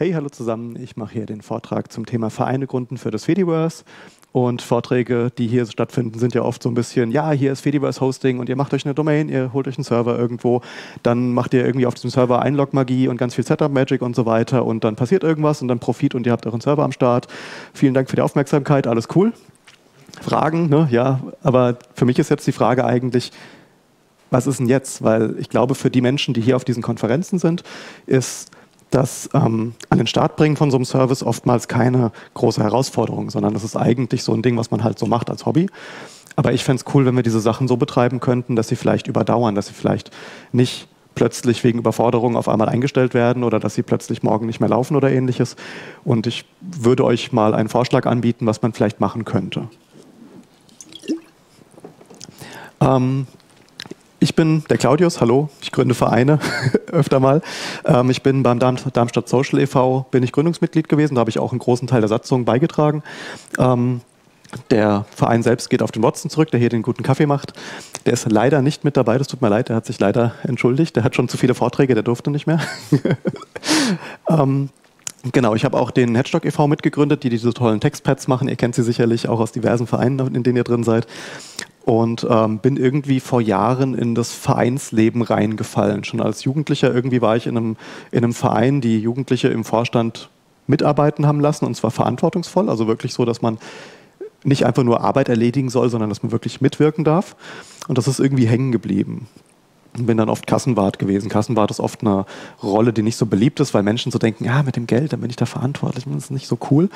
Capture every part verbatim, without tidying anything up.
Hey, hallo zusammen, ich mache hier den Vortrag zum Thema Vereine gründen für das Fediverse. Und Vorträge, die hier stattfinden, sind ja oft so ein bisschen, ja, hier ist Fediverse Hosting und ihr macht euch eine Domain, ihr holt euch einen Server irgendwo, dann macht ihr irgendwie auf diesem Server Einlog-Magie und ganz viel Setup-Magic und so weiter und dann passiert irgendwas und dann Profit und ihr habt euren Server am Start. Vielen Dank für die Aufmerksamkeit, alles cool. Fragen, ne? Ja, aber für mich ist jetzt die Frage eigentlich, was ist denn jetzt? Weil ich glaube, für die Menschen, die hier auf diesen Konferenzen sind, ist das ähm, an den Start bringen von so einem Service oftmals keine große Herausforderung, sondern das ist eigentlich so ein Ding, was man halt so macht als Hobby. Aber ich fände es cool, wenn wir diese Sachen so betreiben könnten, dass sie vielleicht überdauern, dass sie vielleicht nicht plötzlich wegen Überforderung auf einmal eingestellt werden oder dass sie plötzlich morgen nicht mehr laufen oder ähnliches. Und ich würde euch mal einen Vorschlag anbieten, was man vielleicht machen könnte. Ähm, Ich bin der Claudius, hallo, ich gründe Vereine öfter mal. Ähm, ich bin beim Darm Darmstadt Social e V bin ich Gründungsmitglied gewesen, da habe ich auch einen großen Teil der Satzung beigetragen. Ähm, der Verein selbst geht auf den Watson zurück, der hier den guten Kaffee macht. Der ist leider nicht mit dabei, das tut mir leid, der hat sich leider entschuldigt. Der hat schon zu viele Vorträge, der durfte nicht mehr. ähm, Genau, ich habe auch den Headstock e V mitgegründet, die diese tollen Textpads machen. Ihr kennt sie sicherlich auch aus diversen Vereinen, in denen ihr drin seid. Und ähm, bin irgendwie vor Jahren in das Vereinsleben reingefallen. Schon als Jugendlicher irgendwie war ich in einem, in einem Verein, die Jugendliche im Vorstand mitarbeiten haben lassen, und zwar verantwortungsvoll. Also wirklich so, dass man nicht einfach nur Arbeit erledigen soll, sondern dass man wirklich mitwirken darf. Und das ist irgendwie hängen geblieben. Bin dann oft Kassenwart gewesen. Kassenwart ist oft eine Rolle, die nicht so beliebt ist, weil Menschen so denken, ja, mit dem Geld, dann bin ich da verantwortlich, das ist nicht so cool.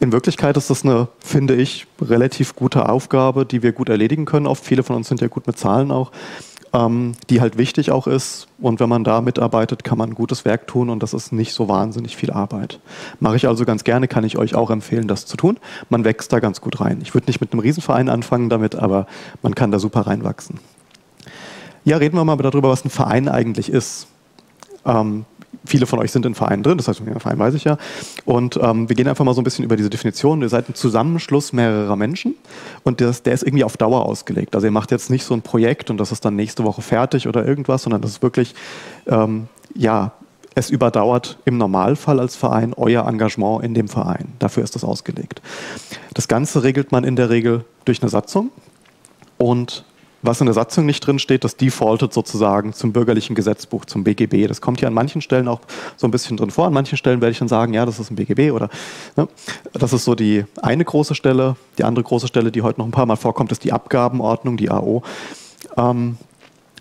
In Wirklichkeit ist das eine, finde ich, relativ gute Aufgabe, die wir gut erledigen können. Oft viele von uns sind ja gut mit Zahlen auch, ähm, die halt wichtig auch ist. Und wenn man da mitarbeitet, kann man ein gutes Werk tun und das ist nicht so wahnsinnig viel Arbeit. Mache ich also ganz gerne, kann ich euch auch empfehlen, das zu tun. Man wächst da ganz gut rein. Ich würde nicht mit einem Riesenverein anfangen damit, aber man kann da super reinwachsen. Ja, reden wir mal darüber, was ein Verein eigentlich ist. Ähm, viele von euch sind in Vereinen drin, das heißt, ein Verein weiß ich ja. Und ähm, wir gehen einfach mal so ein bisschen über diese Definition. Ihr seid ein Zusammenschluss mehrerer Menschen und das, der ist irgendwie auf Dauer ausgelegt. Also ihr macht jetzt nicht so ein Projekt und das ist dann nächste Woche fertig oder irgendwas, sondern das ist wirklich, ähm, ja, es überdauert im Normalfall als Verein euer Engagement in dem Verein. Dafür ist das ausgelegt. Das Ganze regelt man in der Regel durch eine Satzung und was in der Satzung nicht drin steht, das defaultet sozusagen zum bürgerlichen Gesetzbuch, zum B G B. Das kommt hier an manchen Stellen auch so ein bisschen drin vor. An manchen Stellen werde ich dann sagen, ja, das ist ein B G B oder ne? Das ist so die eine große Stelle. Die andere große Stelle, die heute noch ein paar Mal vorkommt, ist die Abgabenordnung, die A O. Ähm,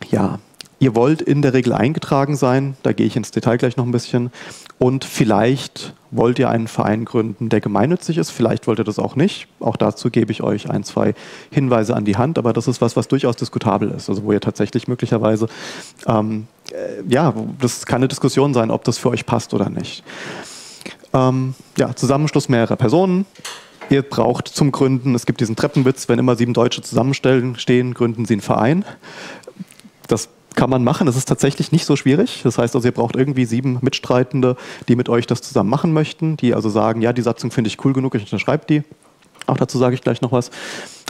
ja, ihr wollt in der Regel eingetragen sein, da gehe ich ins Detail gleich noch ein bisschen. Und vielleicht wollt ihr einen Verein gründen, der gemeinnützig ist, vielleicht wollt ihr das auch nicht. Auch dazu gebe ich euch ein, zwei Hinweise an die Hand, aber das ist was, was durchaus diskutabel ist. Also wo ihr tatsächlich möglicherweise, ähm, äh, ja, das kann eine Diskussion sein, ob das für euch passt oder nicht. Ähm, ja, Zusammenschluss mehrerer Personen. Ihr braucht zum Gründen, es gibt diesen Treppenwitz, wenn immer sieben Deutsche zusammenstellen stehen, gründen sie einen Verein. Das kann man machen, es ist tatsächlich nicht so schwierig. Das heißt also, ihr braucht irgendwie sieben Mitstreitende, die mit euch das zusammen machen möchten, die also sagen, ja, die Satzung finde ich cool genug, ich unterschreibe die. Auch dazu sage ich gleich noch was.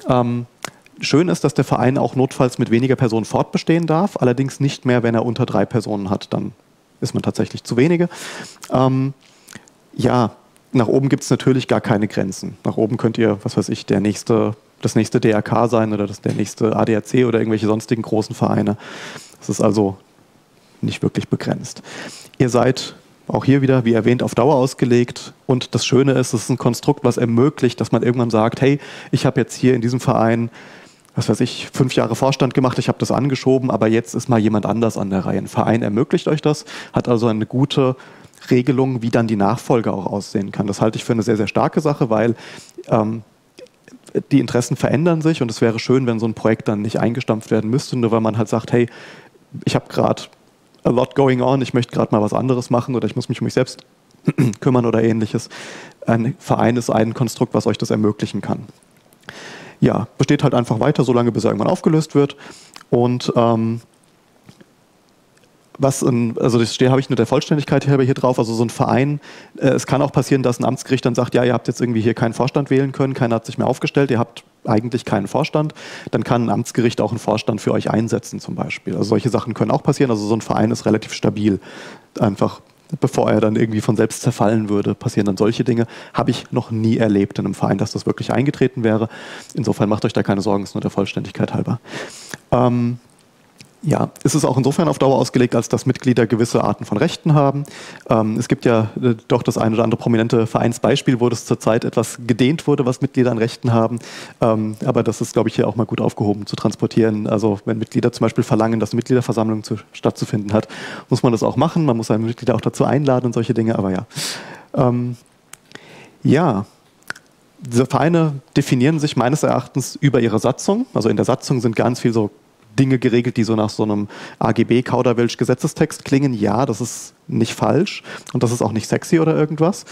Ähm, schön ist, dass der Verein auch notfalls mit weniger Personen fortbestehen darf, allerdings nicht mehr, wenn er unter drei Personen hat, dann ist man tatsächlich zu wenige. Ähm, ja, nach oben gibt es natürlich gar keine Grenzen. Nach oben könnt ihr, was weiß ich, der nächste, das nächste D R K sein oder das, der nächste A D A C oder irgendwelche sonstigen großen Vereine. Das ist also nicht wirklich begrenzt. Ihr seid auch hier wieder, wie erwähnt, auf Dauer ausgelegt. Und das Schöne ist, es ist ein Konstrukt, was ermöglicht, dass man irgendwann sagt, hey, ich habe jetzt hier in diesem Verein, was weiß ich, fünf Jahre Vorstand gemacht, ich habe das angeschoben, aber jetzt ist mal jemand anders an der Reihe. Ein Verein ermöglicht euch das, hat also eine gute Regelung, wie dann die Nachfolge auch aussehen kann. Das halte ich für eine sehr, sehr starke Sache, weil ähm, die Interessen verändern sich und es wäre schön, wenn so ein Projekt dann nicht eingestampft werden müsste, nur weil man halt sagt, hey, ich habe gerade a lot going on, ich möchte gerade mal was anderes machen oder ich muss mich um mich selbst kümmern oder ähnliches. Ein Verein ist ein Konstrukt, was euch das ermöglichen kann. Ja, besteht halt einfach weiter, solange bis er irgendwann aufgelöst wird. Und ähm, was in, also das habe ich nur der Vollständigkeit halber hier drauf, also so ein Verein, äh, es kann auch passieren, dass ein Amtsgericht dann sagt, ja, ihr habt jetzt irgendwie hier keinen Vorstand wählen können, keiner hat sich mehr aufgestellt, ihr habt eigentlich keinen Vorstand, dann kann ein Amtsgericht auch einen Vorstand für euch einsetzen zum Beispiel. Also solche Sachen können auch passieren, also so ein Verein ist relativ stabil, einfach bevor er dann irgendwie von selbst zerfallen würde, passieren dann solche Dinge. Habe ich noch nie erlebt in einem Verein, dass das wirklich eingetreten wäre. Insofern macht euch da keine Sorgen, ist nur der Vollständigkeit halber. Ähm, Ja, es ist auch insofern auf Dauer ausgelegt, als dass Mitglieder gewisse Arten von Rechten haben. Ähm, es gibt ja äh, doch das ein oder andere prominente Vereinsbeispiel, wo das zurzeit etwas gedehnt wurde, was Mitglieder an Rechten haben. Ähm, aber das ist, glaube ich, hier auch mal gut aufgehoben zu transportieren. Also wenn Mitglieder zum Beispiel verlangen, dass eine Mitgliederversammlung zu, stattzufinden hat, muss man das auch machen. Man muss seine Mitglieder auch dazu einladen und solche Dinge. Aber ja, ähm, ja. Diese Vereine definieren sich meines Erachtens über ihre Satzung. Also in der Satzung sind ganz viel so Dinge geregelt, die so nach so einem A G B-Kauderwelsch-Gesetzestext klingen. Ja, das ist nicht falsch und das ist auch nicht sexy oder irgendwas.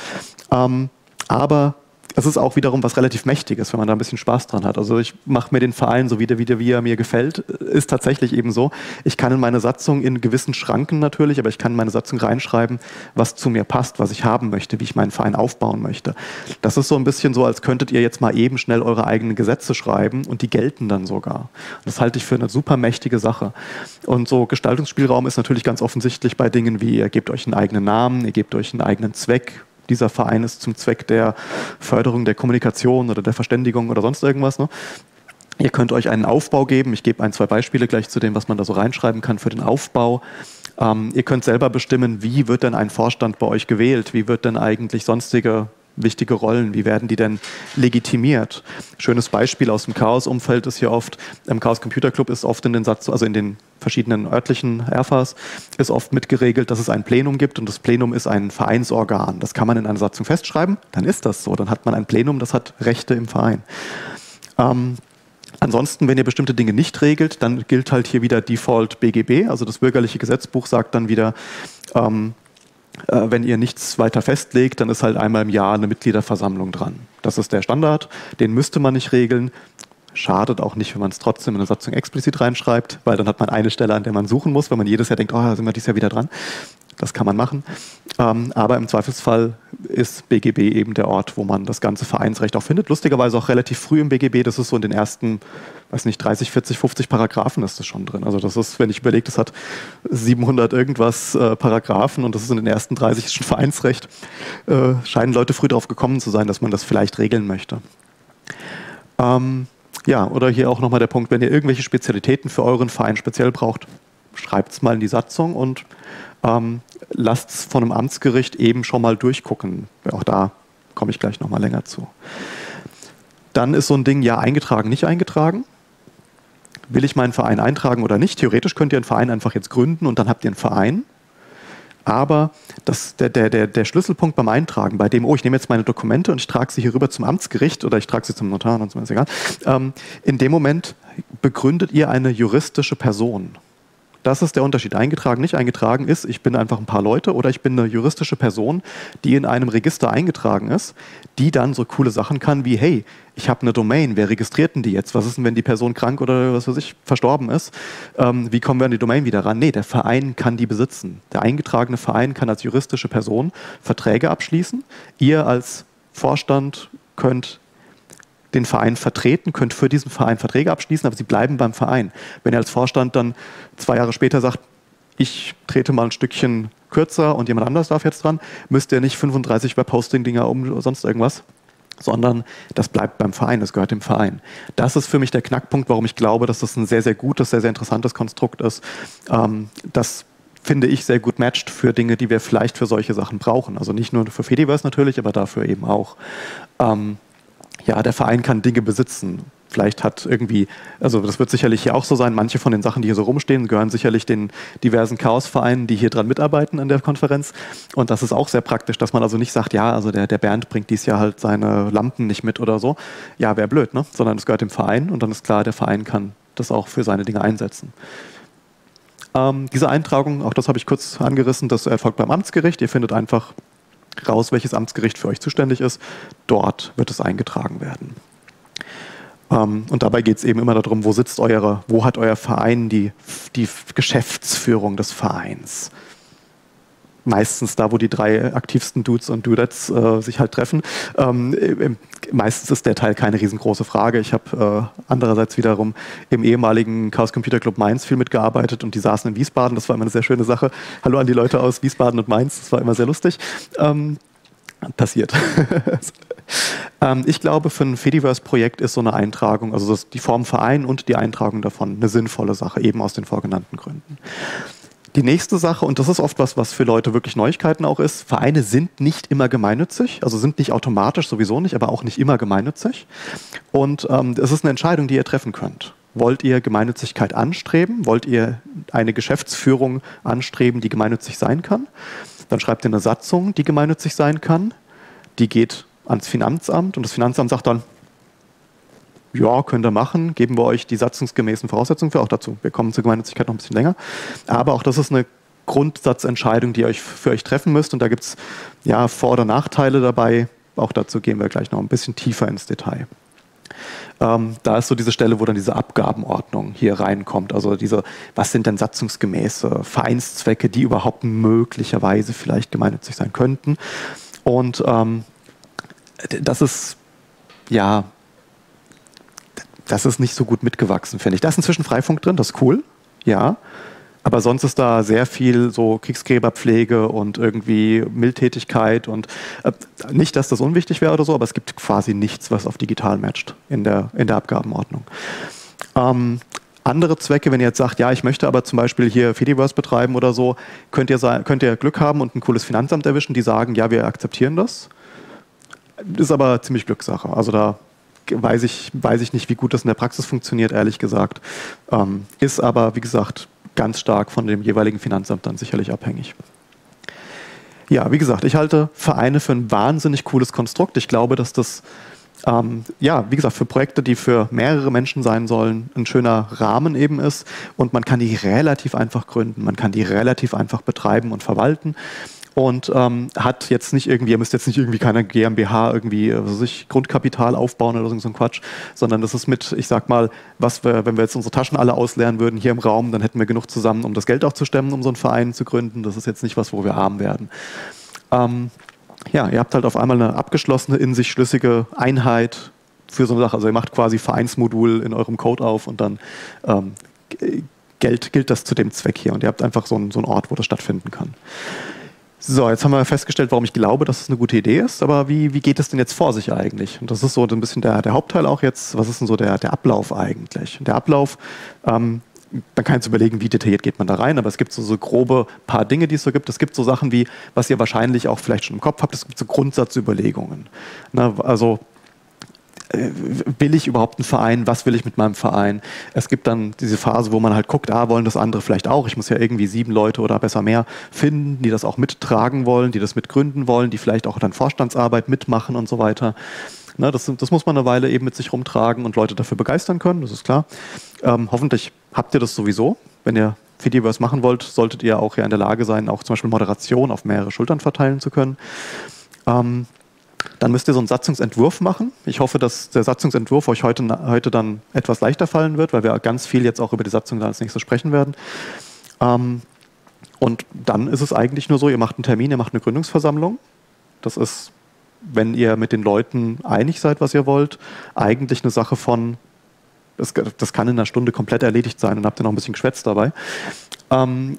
Ähm, aber es ist auch wiederum was relativ Mächtiges, wenn man da ein bisschen Spaß dran hat. Also ich mache mir den Verein so wieder, wie, der, wie er mir gefällt, ist tatsächlich eben so. Ich kann in meine Satzung in gewissen Schranken natürlich, aber ich kann in meine Satzung reinschreiben, was zu mir passt, was ich haben möchte, wie ich meinen Verein aufbauen möchte. Das ist so ein bisschen so, als könntet ihr jetzt mal eben schnell eure eigenen Gesetze schreiben und die gelten dann sogar. Das halte ich für eine super mächtige Sache. Und so Gestaltungsspielraum ist natürlich ganz offensichtlich bei Dingen wie, ihr gebt euch einen eigenen Namen, ihr gebt euch einen eigenen Zweck. Dieser Verein ist zum Zweck der Förderung der Kommunikation oder der Verständigung oder sonst irgendwas. Ne? Ihr könnt euch einen Aufbau geben. Ich gebe ein, zwei Beispiele gleich zu dem, was man da so reinschreiben kann für den Aufbau. Ähm, ihr könnt selber bestimmen, wie wird denn ein Vorstand bei euch gewählt? Wie wird denn eigentlich sonstige wichtige Rollen, wie werden die denn legitimiert? Schönes Beispiel aus dem Chaos-Umfeld ist hier oft, im Chaos Computer Club ist oft in den Satz, also in den verschiedenen örtlichen R F As, ist oft mitgeregelt, dass es ein Plenum gibt und das Plenum ist ein Vereinsorgan. Das kann man in einer Satzung festschreiben, dann ist das so, dann hat man ein Plenum, das hat Rechte im Verein. Ähm, Ansonsten, wenn ihr bestimmte Dinge nicht regelt, dann gilt halt hier wieder Default B G B, also das bürgerliche Gesetzbuch sagt dann wieder, ähm, wenn ihr nichts weiter festlegt, dann ist halt einmal im Jahr eine Mitgliederversammlung dran. Das ist der Standard, den müsste man nicht regeln. Schadet auch nicht, wenn man es trotzdem in eine Satzung explizit reinschreibt, weil dann hat man eine Stelle, an der man suchen muss, wenn man jedes Jahr denkt, oh, da sind wir dieses Jahr wieder dran. Das kann man machen. Ähm, aber im Zweifelsfall ist B G B eben der Ort, wo man das ganze Vereinsrecht auch findet. Lustigerweise auch relativ früh im B G B, das ist so in den ersten, weiß nicht, dreißig, vierzig, fünfzig Paragraphen ist das schon drin. Also das ist, wenn ich überlege, das hat siebenhundert irgendwas äh, Paragraphen und das ist in den ersten dreißig schon Vereinsrecht. Äh, scheinen Leute früh drauf gekommen zu sein, dass man das vielleicht regeln möchte. Ähm, ja, oder hier auch nochmal der Punkt, wenn ihr irgendwelche Spezialitäten für euren Verein speziell braucht, schreibt es mal in die Satzung und ähm, lasst es von einem Amtsgericht eben schon mal durchgucken. Auch da komme ich gleich noch mal länger zu. Dann ist so ein Ding, ja, eingetragen, nicht eingetragen. Will ich meinen Verein eintragen oder nicht? Theoretisch könnt ihr einen Verein einfach jetzt gründen und dann habt ihr einen Verein. Aber das, der, der, der Schlüsselpunkt beim Eintragen, bei dem, oh, ich nehme jetzt meine Dokumente und ich trage sie hier rüber zum Amtsgericht oder ich trage sie zum Notar, dann ist mir das egal. Ähm, in dem Moment begründet ihr eine juristische Person. Das ist der Unterschied. Eingetragen, nicht eingetragen ist, ich bin einfach ein paar Leute oder ich bin eine juristische Person, die in einem Register eingetragen ist, die dann so coole Sachen kann wie, hey, ich habe eine Domain, wer registriert denn die jetzt? Was ist denn, wenn die Person krank oder was weiß ich, verstorben ist? Ähm, wie kommen wir an die Domain wieder ran? Nee, der Verein kann die besitzen. Der eingetragene Verein kann als juristische Person Verträge abschließen. Ihr als Vorstand könnt den Verein vertreten, könnt für diesen Verein Verträge abschließen, aber sie bleiben beim Verein. Wenn ihr als Vorstand dann zwei Jahre später sagt, ich trete mal ein Stückchen kürzer und jemand anders darf jetzt dran, müsst ihr nicht fünfunddreißig Webhosting-Dinger um sonst irgendwas, sondern das bleibt beim Verein, das gehört dem Verein. Das ist für mich der Knackpunkt, warum ich glaube, dass das ein sehr, sehr gutes, sehr, sehr interessantes Konstrukt ist, ähm, das finde ich sehr gut matcht für Dinge, die wir vielleicht für solche Sachen brauchen. Also nicht nur für Fediverse natürlich, aber dafür eben auch. Ähm, Ja, der Verein kann Dinge besitzen. Vielleicht hat irgendwie, also das wird sicherlich hier auch so sein, manche von den Sachen, die hier so rumstehen, gehören sicherlich den diversen Chaosvereinen, die hier dran mitarbeiten an der Konferenz. Und das ist auch sehr praktisch, dass man also nicht sagt, ja, also der, der Bernd bringt dies Jahr halt seine Lampen nicht mit oder so. Ja, wäre blöd, ne? Sondern es gehört dem Verein und dann ist klar, der Verein kann das auch für seine Dinge einsetzen. Ähm, diese Eintragung, auch das habe ich kurz angerissen, das erfolgt beim Amtsgericht. Ihr findet einfach raus, welches Amtsgericht für euch zuständig ist, dort wird es eingetragen werden. Ähm, und dabei geht es eben immer darum, wo sitzt eure, wo hat euer Verein die, die Geschäftsführung des Vereins. meistens da, wo die drei aktivsten Dudes und Dudettes äh, sich halt treffen. Ähm, im, meistens ist der Teil keine riesengroße Frage. Ich habe äh, andererseits wiederum im ehemaligen Chaos Computer Club Mainz viel mitgearbeitet und die saßen in Wiesbaden. Das war immer eine sehr schöne Sache. Hallo an die Leute aus Wiesbaden und Mainz, das war immer sehr lustig. Ähm, passiert. ähm, ich glaube, für ein Fediverse-Projekt ist so eine Eintragung, also das, die Form Verein und die Eintragung davon, eine sinnvolle Sache, eben aus den vorgenannten Gründen. Die nächste Sache, und das ist oft was, was für Leute wirklich Neuigkeiten auch ist, Vereine sind nicht immer gemeinnützig, also sind nicht automatisch sowieso nicht, aber auch nicht immer gemeinnützig. Und ähm, es ist eine Entscheidung, die ihr treffen könnt. Wollt ihr Gemeinnützigkeit anstreben? Wollt ihr eine Geschäftsführung anstreben, die gemeinnützig sein kann? Dann schreibt ihr eine Satzung, die gemeinnützig sein kann. Die geht ans Finanzamt und das Finanzamt sagt dann, ja, könnt ihr machen, geben wir euch die satzungsgemäßen Voraussetzungen für, auch dazu. Wir kommen zur Gemeinnützigkeit noch ein bisschen länger. Aber auch das ist eine Grundsatzentscheidung, die ihr euch für euch treffen müsst. Und da gibt es ja Vor- oder Nachteile dabei. Auch dazu gehen wir gleich noch ein bisschen tiefer ins Detail. Ähm, da ist so diese Stelle, wo dann diese Abgabenordnung hier reinkommt. Also diese, was sind denn satzungsgemäße Vereinszwecke, die überhaupt möglicherweise vielleicht gemeinnützig sein könnten. Und ähm, das ist, ja... Das ist nicht so gut mitgewachsen, finde ich. Da ist inzwischen Freifunk drin, das ist cool, ja. Aber sonst ist da sehr viel so Kriegsgräberpflege und irgendwie Mildtätigkeit und äh, nicht, dass das unwichtig wäre oder so, aber es gibt quasi nichts, was auf digital matcht in der, in der Abgabenordnung. Ähm, andere Zwecke, wenn ihr jetzt sagt, ja, ich möchte aber zum Beispiel hier Fediverse betreiben oder so, könnt ihr, könnt ihr Glück haben und ein cooles Finanzamt erwischen, die sagen, ja, wir akzeptieren das. Ist aber ziemlich Glückssache, also da... Weiß ich, weiß ich nicht, wie gut das in der Praxis funktioniert, ehrlich gesagt. Ähm, ist aber, wie gesagt, ganz stark von dem jeweiligen Finanzamt dann sicherlich abhängig. Ja, wie gesagt, ich halte Vereine für ein wahnsinnig cooles Konstrukt. Ich glaube, dass das, ähm, ja, wie gesagt, für Projekte, die für mehrere Menschen sein sollen, ein schöner Rahmen eben ist. Und man kann die relativ einfach gründen, man kann die relativ einfach betreiben und verwalten. Und ähm, hat jetzt nicht irgendwie, ihr müsst jetzt nicht irgendwie keine GmbH irgendwie also sich Grundkapital aufbauen oder so ein Quatsch, sondern das ist mit, ich sag mal, was wir, wenn wir jetzt unsere Taschen alle ausleeren würden hier im Raum, dann hätten wir genug zusammen, um das Geld auch zu stemmen, um so einen Verein zu gründen. Das ist jetzt nicht was, wo wir arm werden. Ähm, ja, ihr habt halt auf einmal eine abgeschlossene, in sich schlüssige Einheit für so eine Sache. Also ihr macht quasi Vereinsmodul in eurem Code auf und dann ähm, gilt, gilt das zu dem Zweck hier. Und ihr habt einfach so einen, so einen Ort, wo das stattfinden kann. So, jetzt haben wir festgestellt, warum ich glaube, dass es eine gute Idee ist, aber wie, wie geht es denn jetzt vor sich eigentlich? Und das ist so ein bisschen der, der Hauptteil auch jetzt, was ist denn so der, der Ablauf eigentlich? Der Ablauf, ähm, man kann jetzt überlegen, wie detailliert geht man da rein, aber es gibt so, so grobe paar Dinge, die es so gibt. Es gibt so Sachen wie, was ihr wahrscheinlich auch vielleicht schon im Kopf habt, es gibt so Grundsatzüberlegungen. Na, also... Will ich überhaupt einen Verein? Was will ich mit meinem Verein? Es gibt dann diese Phase, wo man halt guckt, ah, wollen das andere vielleicht auch? Ich muss ja irgendwie sieben Leute oder besser mehr finden, die das auch mittragen wollen, die das mitgründen wollen, die vielleicht auch dann Vorstandsarbeit mitmachen und so weiter. Na, das, das muss man eine Weile eben mit sich rumtragen und Leute dafür begeistern können, das ist klar. Ähm, hoffentlich habt ihr das sowieso, wenn ihr Fediverse machen wollt, solltet ihr auch ja in der Lage sein, auch zum Beispiel Moderation auf mehrere Schultern verteilen zu können. Ähm, Dann müsst ihr so einen Satzungsentwurf machen. Ich hoffe, dass der Satzungsentwurf euch heute, heute dann etwas leichter fallen wird, weil wir ganz viel jetzt auch über die Satzung dann als nächstes sprechen werden. Ähm, und dann ist es eigentlich nur so, ihr macht einen Termin, ihr macht eine Gründungsversammlung. Das ist, wenn ihr mit den Leuten einig seid, was ihr wollt, eigentlich eine Sache von, das, das kann in einer Stunde komplett erledigt sein und habt ihr noch ein bisschen geschwätzt dabei. Ähm,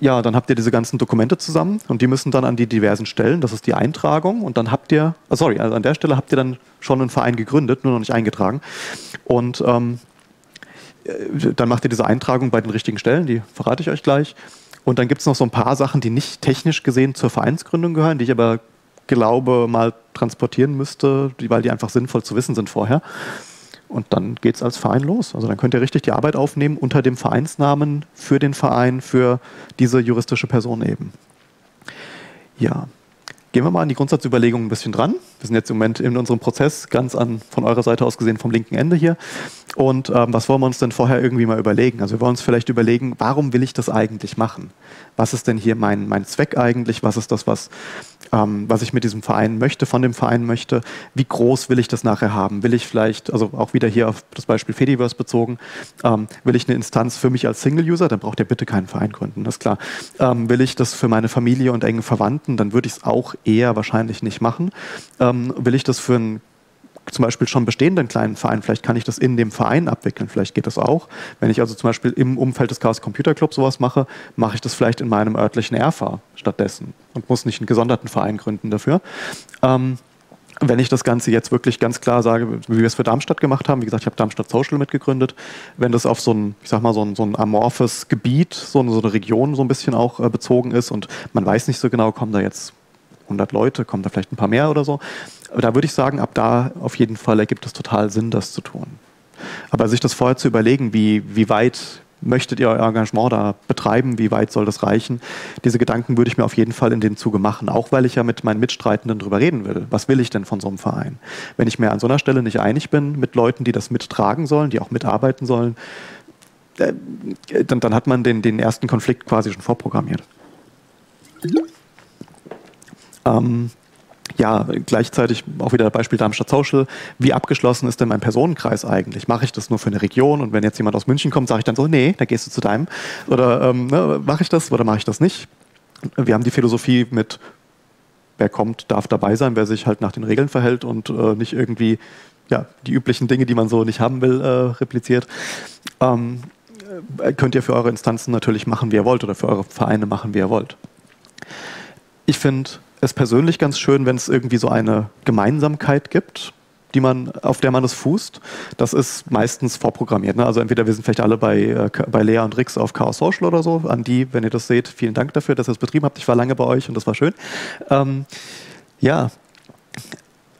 Ja, dann habt ihr diese ganzen Dokumente zusammen und die müssen dann an die diversen Stellen, das ist die Eintragung und dann habt ihr, oh sorry, also an der Stelle habt ihr dann schon einen Verein gegründet, nur noch nicht eingetragen und ähm, dann macht ihr diese Eintragung bei den richtigen Stellen, die verrate ich euch gleich und dann gibt es noch so ein paar Sachen, die nicht technisch gesehen zur Vereinsgründung gehören, die ich aber glaube mal transportieren müsste, weil die einfach sinnvoll zu wissen sind vorher. Und dann geht es als Verein los. Also dann könnt ihr richtig die Arbeit aufnehmen unter dem Vereinsnamen für den Verein, für diese juristische Person eben. Ja, Gehen wir mal an die Grundsatzüberlegung ein bisschen dran. Wir sind jetzt im Moment in unserem Prozess ganz an, von eurer Seite aus gesehen vom linken Ende hier. Und ähm, was wollen wir uns denn vorher irgendwie mal überlegen? Also wir wollen uns vielleicht überlegen, warum will ich das eigentlich machen? Was ist denn hier mein, mein Zweck eigentlich? Was ist das, was, ähm, was ich mit diesem Verein möchte, von dem Verein möchte? Wie groß will ich das nachher haben? Will ich vielleicht, also auch wieder hier auf das Beispiel Fediverse bezogen, ähm, will ich eine Instanz für mich als Single-User? Dann braucht ihr bitte keinen Verein gründen, das ist klar. Ähm, will ich das für meine Familie und engen Verwandten? Dann würde ich es auch eher wahrscheinlich nicht machen. Ähm, will ich das für einen zum Beispiel schon bestehenden kleinen Verein, vielleicht kann ich das in dem Verein abwickeln, vielleicht geht das auch. Wenn ich also zum Beispiel im Umfeld des Chaos Computer Club sowas mache, mache ich das vielleicht in meinem örtlichen R V stattdessen und muss nicht einen gesonderten Verein gründen dafür. Ähm, wenn ich das Ganze jetzt wirklich ganz klar sage, wie wir es für Darmstadt gemacht haben, wie gesagt, ich habe Darmstadt Social mitgegründet, wenn das auf so ein, ich sag mal, so ein, so ein amorphes Gebiet, so eine, so eine Region so ein bisschen auch äh, bezogen ist und man weiß nicht so genau, kommen da jetzt hundert Leute, kommen da vielleicht ein paar mehr oder so. Da würde ich sagen, ab da auf jeden Fall ergibt es total Sinn, das zu tun. Aber sich das vorher zu überlegen, wie, wie weit möchtet ihr euer Engagement da betreiben, wie weit soll das reichen, diese Gedanken würde ich mir auf jeden Fall in dem Zuge machen, auch weil ich ja mit meinen Mitstreitenden drüber reden will. Was will ich denn von so einem Verein? Wenn ich mir an so einer Stelle nicht einig bin mit Leuten, die das mittragen sollen, die auch mitarbeiten sollen, dann, dann hat man den, den ersten Konflikt quasi schon vorprogrammiert. Ähm, ja, gleichzeitig auch wieder Beispiel Darmstadt Social. Wie abgeschlossen ist denn mein Personenkreis eigentlich? Mache ich das nur für eine Region? Und wenn jetzt jemand aus München kommt, sage ich dann so, nee, da gehst du zu deinem. Oder ähm, ne, mache ich das oder mache ich das nicht? Wir haben die Philosophie mit, wer kommt, darf dabei sein, wer sich halt nach den Regeln verhält und äh, nicht irgendwie ja, die üblichen Dinge, die man so nicht haben will, äh, repliziert. Ähm, könnt ihr für eure Instanzen natürlich machen, wie ihr wollt, oder für eure Vereine machen, wie ihr wollt. Ich finde es persönlich ganz schön, wenn es irgendwie so eine Gemeinsamkeit gibt, die man, auf der man das fußt. Das ist meistens vorprogrammiert, ne? Also entweder wir sind vielleicht alle bei, äh, bei Lea und Rix auf Chaos Social oder so. An die, wenn ihr das seht, vielen Dank dafür, dass ihr es betrieben habt. Ich war lange bei euch und das war schön. Ähm, ja,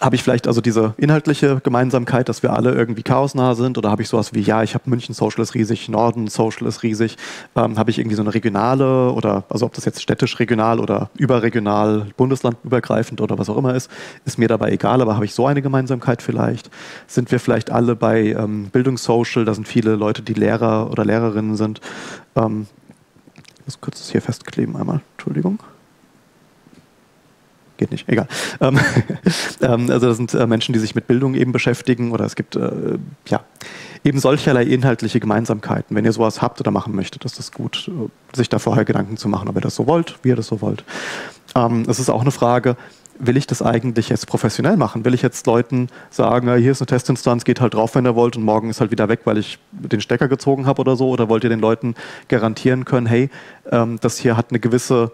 habe ich vielleicht also diese inhaltliche Gemeinsamkeit, dass wir alle irgendwie chaosnah sind, oder habe ich sowas wie, ja, ich habe München Social ist riesig, Norden Social ist riesig, ähm, habe ich irgendwie so eine regionale oder, also ob das jetzt städtisch, regional oder überregional, bundeslandübergreifend oder was auch immer ist, ist mir dabei egal, aber habe ich so eine Gemeinsamkeit vielleicht? Sind wir vielleicht alle bei ähm, Bildung Social, da sind viele Leute, die Lehrer oder Lehrerinnen sind. Ähm, ich muss kurz das hier festkleben einmal, Entschuldigung. Geht nicht, egal. Ähm, also das sind äh, Menschen, die sich mit Bildung eben beschäftigen, oder es gibt äh, ja, eben solcherlei inhaltliche Gemeinsamkeiten. Wenn ihr sowas habt oder machen möchtet, ist das gut, sich da vorher Gedanken zu machen, ob ihr das so wollt, wie ihr das so wollt. Ähm, es ist auch eine Frage, will ich das eigentlich jetzt professionell machen? Will ich jetzt Leuten sagen, ja, hier ist eine Testinstanz, geht halt drauf, wenn ihr wollt, und morgen ist halt wieder weg, weil ich den Stecker gezogen habe oder so? Oder wollt ihr den Leuten garantieren können, hey, ähm, das hier hat eine gewisse,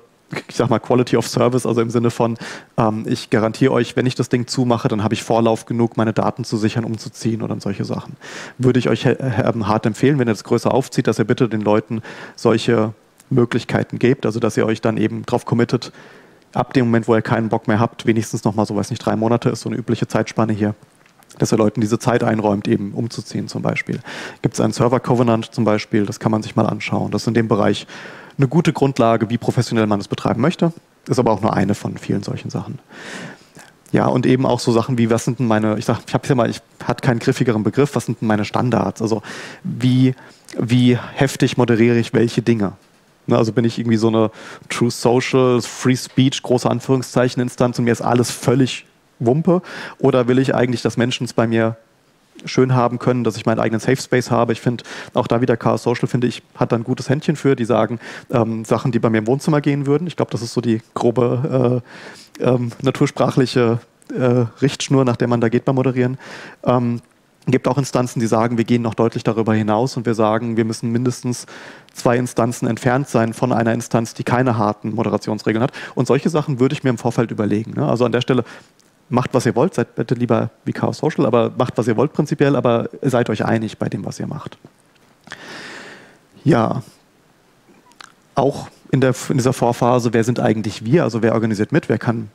ich sag mal, Quality of Service, also im Sinne von, ähm, ich garantiere euch, wenn ich das Ding zumache, dann habe ich Vorlauf genug, meine Daten zu sichern, umzuziehen oder solche Sachen. Würde ich euch äh, hart empfehlen, wenn ihr das größer aufzieht, dass ihr bitte den Leuten solche Möglichkeiten gebt, also dass ihr euch dann eben drauf committet, ab dem Moment, wo ihr keinen Bock mehr habt, wenigstens nochmal so, weiß nicht, drei Monate ist so eine übliche Zeitspanne hier, dass ihr Leuten diese Zeit einräumt, eben umzuziehen zum Beispiel. Gibt es einen Server-Covenant zum Beispiel, das kann man sich mal anschauen, das ist in dem Bereich eine gute Grundlage, wie professionell man es betreiben möchte, ist aber auch nur eine von vielen solchen Sachen. Ja, und eben auch so Sachen wie, was sind denn meine, ich sag, ich hab's ja mal, ich hatte keinen griffigeren Begriff, was sind denn meine Standards? Also wie, wie heftig moderiere ich welche Dinge? Also bin ich irgendwie so eine True Social, Free Speech, große Anführungszeichen Instanz und mir ist alles völlig Wumpe? Oder will ich eigentlich, dass Menschen es bei mir schön haben können, dass ich meinen eigenen Safe Space habe? Ich finde, auch da wieder Chaos Social, finde ich, hat da ein gutes Händchen für, die sagen, ähm, Sachen, die bei mir im Wohnzimmer gehen würden. Ich glaube, das ist so die grobe äh, ähm, natursprachliche äh, Richtschnur, nach der man da geht beim Moderieren. Ähm, Es gibt auch Instanzen, die sagen, wir gehen noch deutlich darüber hinaus und wir sagen, wir müssen mindestens zwei Instanzen entfernt sein von einer Instanz, die keine harten Moderationsregeln hat. Und solche Sachen würde ich mir im Vorfeld überlegen, ne? Also an der Stelle, macht, was ihr wollt, seid bitte lieber wie Chaos Social, aber macht, was ihr wollt prinzipiell, aber seid euch einig bei dem, was ihr macht. Ja, auch in, der, in dieser Vorphase, wer sind eigentlich wir? Also wer organisiert mit, wer kann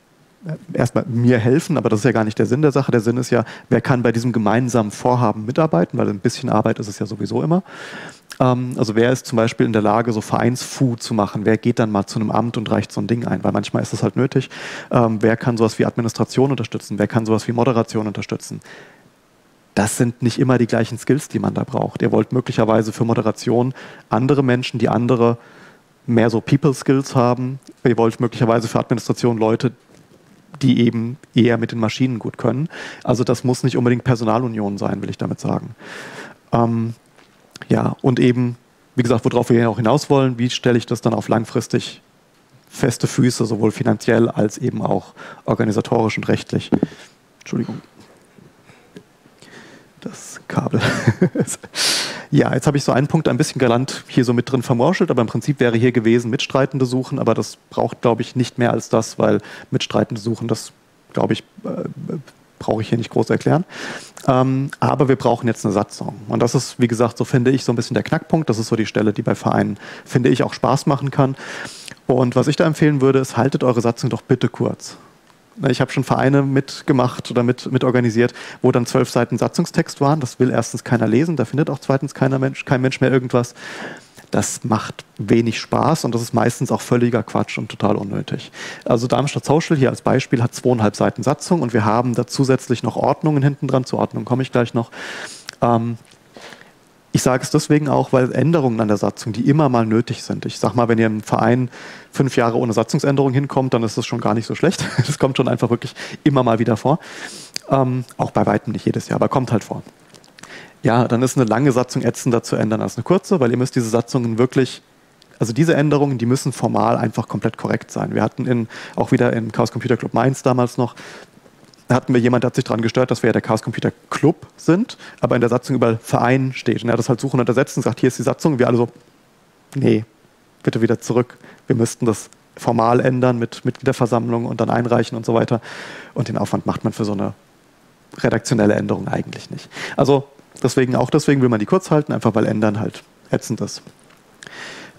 erstmal mir helfen, aber das ist ja gar nicht der Sinn der Sache. Der Sinn ist ja, wer kann bei diesem gemeinsamen Vorhaben mitarbeiten, weil ein bisschen Arbeit ist es ja sowieso immer. Also wer ist zum Beispiel in der Lage, so Vereinsfu zu machen? Wer geht dann mal zu einem Amt und reicht so ein Ding ein? Weil manchmal ist das halt nötig. Ähm, wer kann sowas wie Administration unterstützen? Wer kann sowas wie Moderation unterstützen? Das sind nicht immer die gleichen Skills, die man da braucht. Ihr wollt möglicherweise für Moderation andere Menschen, die andere mehr so People-Skills haben. Ihr wollt möglicherweise für Administration Leute, die eben eher mit den Maschinen gut können. Also das muss nicht unbedingt Personalunion sein, will ich damit sagen. Ähm, Ja, und eben, wie gesagt, worauf wir ja auch hinaus wollen, wie stelle ich das dann auf langfristig feste Füße, sowohl finanziell als eben auch organisatorisch und rechtlich. Entschuldigung. Das Kabel. Ja, jetzt habe ich so einen Punkt ein bisschen galant hier so mit drin vermorschelt, aber im Prinzip wäre hier gewesen, Mitstreitende suchen, aber das braucht, glaube ich, nicht mehr als das, weil Mitstreitende suchen, das, glaube ich, äh, brauche ich hier nicht groß erklären. Ähm, aber wir brauchen jetzt eine Satzung. Und das ist, wie gesagt, so finde ich so ein bisschen der Knackpunkt. Das ist so die Stelle, die bei Vereinen, finde ich, auch Spaß machen kann. Und was ich da empfehlen würde, ist, haltet eure Satzung doch bitte kurz. Ich habe schon Vereine mitgemacht oder mit, mit organisiert, wo dann zwölf Seiten Satzungstext waren. Das will erstens keiner lesen, da findet auch zweitens keiner Mensch, kein Mensch mehr irgendwas. Das macht wenig Spaß und das ist meistens auch völliger Quatsch und total unnötig. Also Darmstadt Social hier als Beispiel hat zweieinhalb Seiten Satzung und wir haben da zusätzlich noch Ordnungen hinten dran. Zur Ordnung komme ich gleich noch. Ähm, ich sage es deswegen auch, weil Änderungen an der Satzung, die immer mal nötig sind. Ich sage mal, wenn ihr im Verein fünf Jahre ohne Satzungsänderung hinkommt, dann ist das schon gar nicht so schlecht. Das kommt schon einfach wirklich immer mal wieder vor. Ähm, auch bei weitem nicht jedes Jahr, aber kommt halt vor. Ja, dann ist eine lange Satzung ätzender zu ändern als eine kurze, weil ihr müsst diese Satzungen wirklich, also diese Änderungen, die müssen formal einfach komplett korrekt sein. Wir hatten in, auch wieder im Chaos Computer Club Mainz damals noch, hatten wir jemanden, der hat sich daran gestört, dass wir ja der Chaos Computer Club sind, aber in der Satzung über Verein steht. Und er hat das halt suchen und ersetzen und sagt, hier ist die Satzung. Wir alle so, nee, bitte wieder zurück. Wir müssten das formal ändern mit Mitgliederversammlung und dann einreichen und so weiter. Und den Aufwand macht man für so eine redaktionelle Änderung eigentlich nicht. Also Deswegen, auch deswegen will man die kurz halten, einfach weil ändern halt ätzend ist.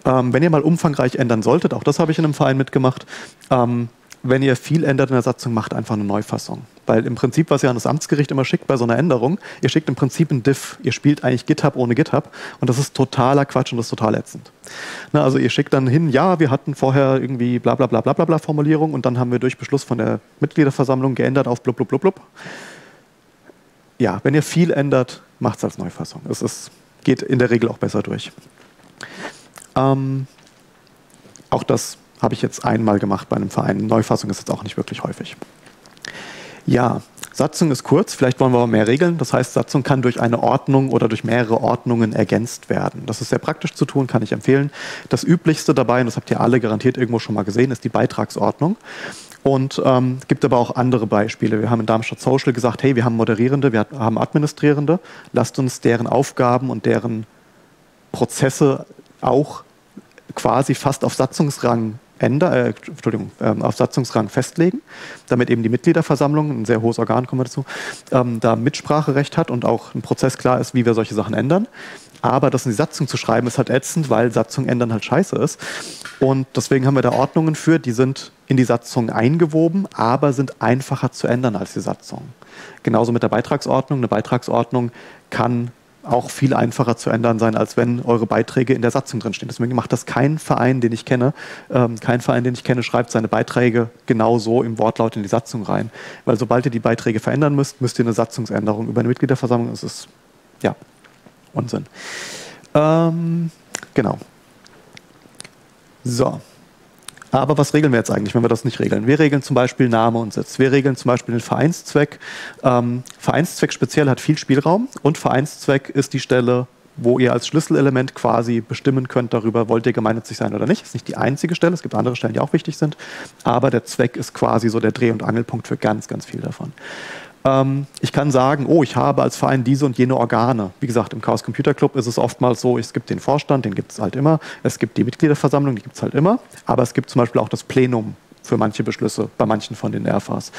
Ähm, wenn ihr mal umfangreich ändern solltet, auch das habe ich in einem Verein mitgemacht, ähm, wenn ihr viel ändert in der Satzung, macht einfach eine Neufassung. Weil im Prinzip, was ihr an das Amtsgericht immer schickt bei so einer Änderung, ihr schickt im Prinzip ein Diff. Ihr spielt eigentlich GitHub ohne GitHub und das ist totaler Quatsch und das ist total ätzend. Na, also ihr schickt dann hin, ja, wir hatten vorher irgendwie bla bla bla bla bla Formulierung und dann haben wir durch Beschluss von der Mitgliederversammlung geändert auf blub blub blub blub. Ja, wenn ihr viel ändert, macht es als Neufassung. Es ist, geht in der Regel auch besser durch. Ähm, auch das habe ich jetzt einmal gemacht bei einem Verein. Neufassung ist jetzt auch nicht wirklich häufig. Ja, Satzung ist kurz. Vielleicht wollen wir aber mehr Regeln. Das heißt, Satzung kann durch eine Ordnung oder durch mehrere Ordnungen ergänzt werden. Das ist sehr praktisch zu tun, kann ich empfehlen. Das Üblichste dabei, und das habt ihr alle garantiert irgendwo schon mal gesehen, ist die Beitragsordnung. Und ähm, gibt aber auch andere Beispiele. Wir haben in Darmstadt Social gesagt, hey, wir haben Moderierende, wir haben Administrierende. Lasst uns deren Aufgaben und deren Prozesse auch quasi fast auf Satzungsrang ändern, äh, Entschuldigung, ähm, auf Satzungsrang festlegen, damit eben die Mitgliederversammlung, ein sehr hohes Organ, kommen wir dazu, ähm, da Mitspracherecht hat und auch ein Prozess klar ist, wie wir solche Sachen ändern. Aber das in die Satzung zu schreiben, ist halt ätzend, weil Satzung ändern halt scheiße ist. Und deswegen haben wir da Ordnungen für, die sind in die Satzung eingewoben, aber sind einfacher zu ändern als die Satzung. Genauso mit der Beitragsordnung. Eine Beitragsordnung kann auch viel einfacher zu ändern sein, als wenn eure Beiträge in der Satzung drinstehen. Deswegen macht das kein Verein, den ich kenne. Ähm, kein Verein, den ich kenne, schreibt seine Beiträge genauso im Wortlaut in die Satzung rein. Weil sobald ihr die Beiträge verändern müsst, müsst ihr eine Satzungsänderung über eine Mitgliederversammlung. Das ist, ja, Unsinn. Ähm, genau. So. Aber was regeln wir jetzt eigentlich, wenn wir das nicht regeln? Wir regeln zum Beispiel Name und Sitz. Wir regeln zum Beispiel den Vereinszweck. Ähm, Vereinszweck speziell hat viel Spielraum und Vereinszweck ist die Stelle, wo ihr als Schlüsselelement quasi bestimmen könnt darüber, wollt ihr gemeinnützig sein oder nicht. Das ist nicht die einzige Stelle, es gibt andere Stellen, die auch wichtig sind, aber der Zweck ist quasi so der Dreh- und Angelpunkt für ganz, ganz viel davon. Ähm, ich kann sagen, oh, ich habe als Verein diese und jene Organe. Wie gesagt, im Chaos Computer Club ist es oftmals so, es gibt den Vorstand, den gibt es halt immer, es gibt die Mitgliederversammlung, die gibt es halt immer, aber es gibt zum Beispiel auch das Plenum für manche Beschlüsse, bei manchen von den R F As.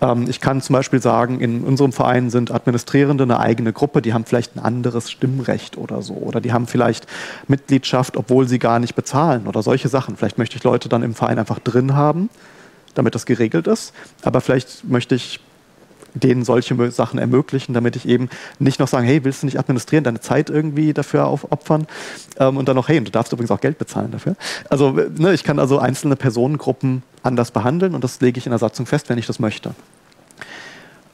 Ähm, ich kann zum Beispiel sagen, in unserem Verein sind Administrierende eine eigene Gruppe, die haben vielleicht ein anderes Stimmrecht oder so. Oder die haben vielleicht Mitgliedschaft, obwohl sie gar nicht bezahlen oder solche Sachen. Vielleicht möchte ich Leute dann im Verein einfach drin haben, damit das geregelt ist. Aber vielleicht möchte ich denen solche Sachen ermöglichen, damit ich eben nicht noch sagen, hey, willst du nicht administrieren, deine Zeit irgendwie dafür aufopfern? Ähm, und dann noch, hey, und du darfst übrigens auch Geld bezahlen dafür. Also ne, ich kann also einzelne Personengruppen anders behandeln und das lege ich in der Satzung fest, wenn ich das möchte.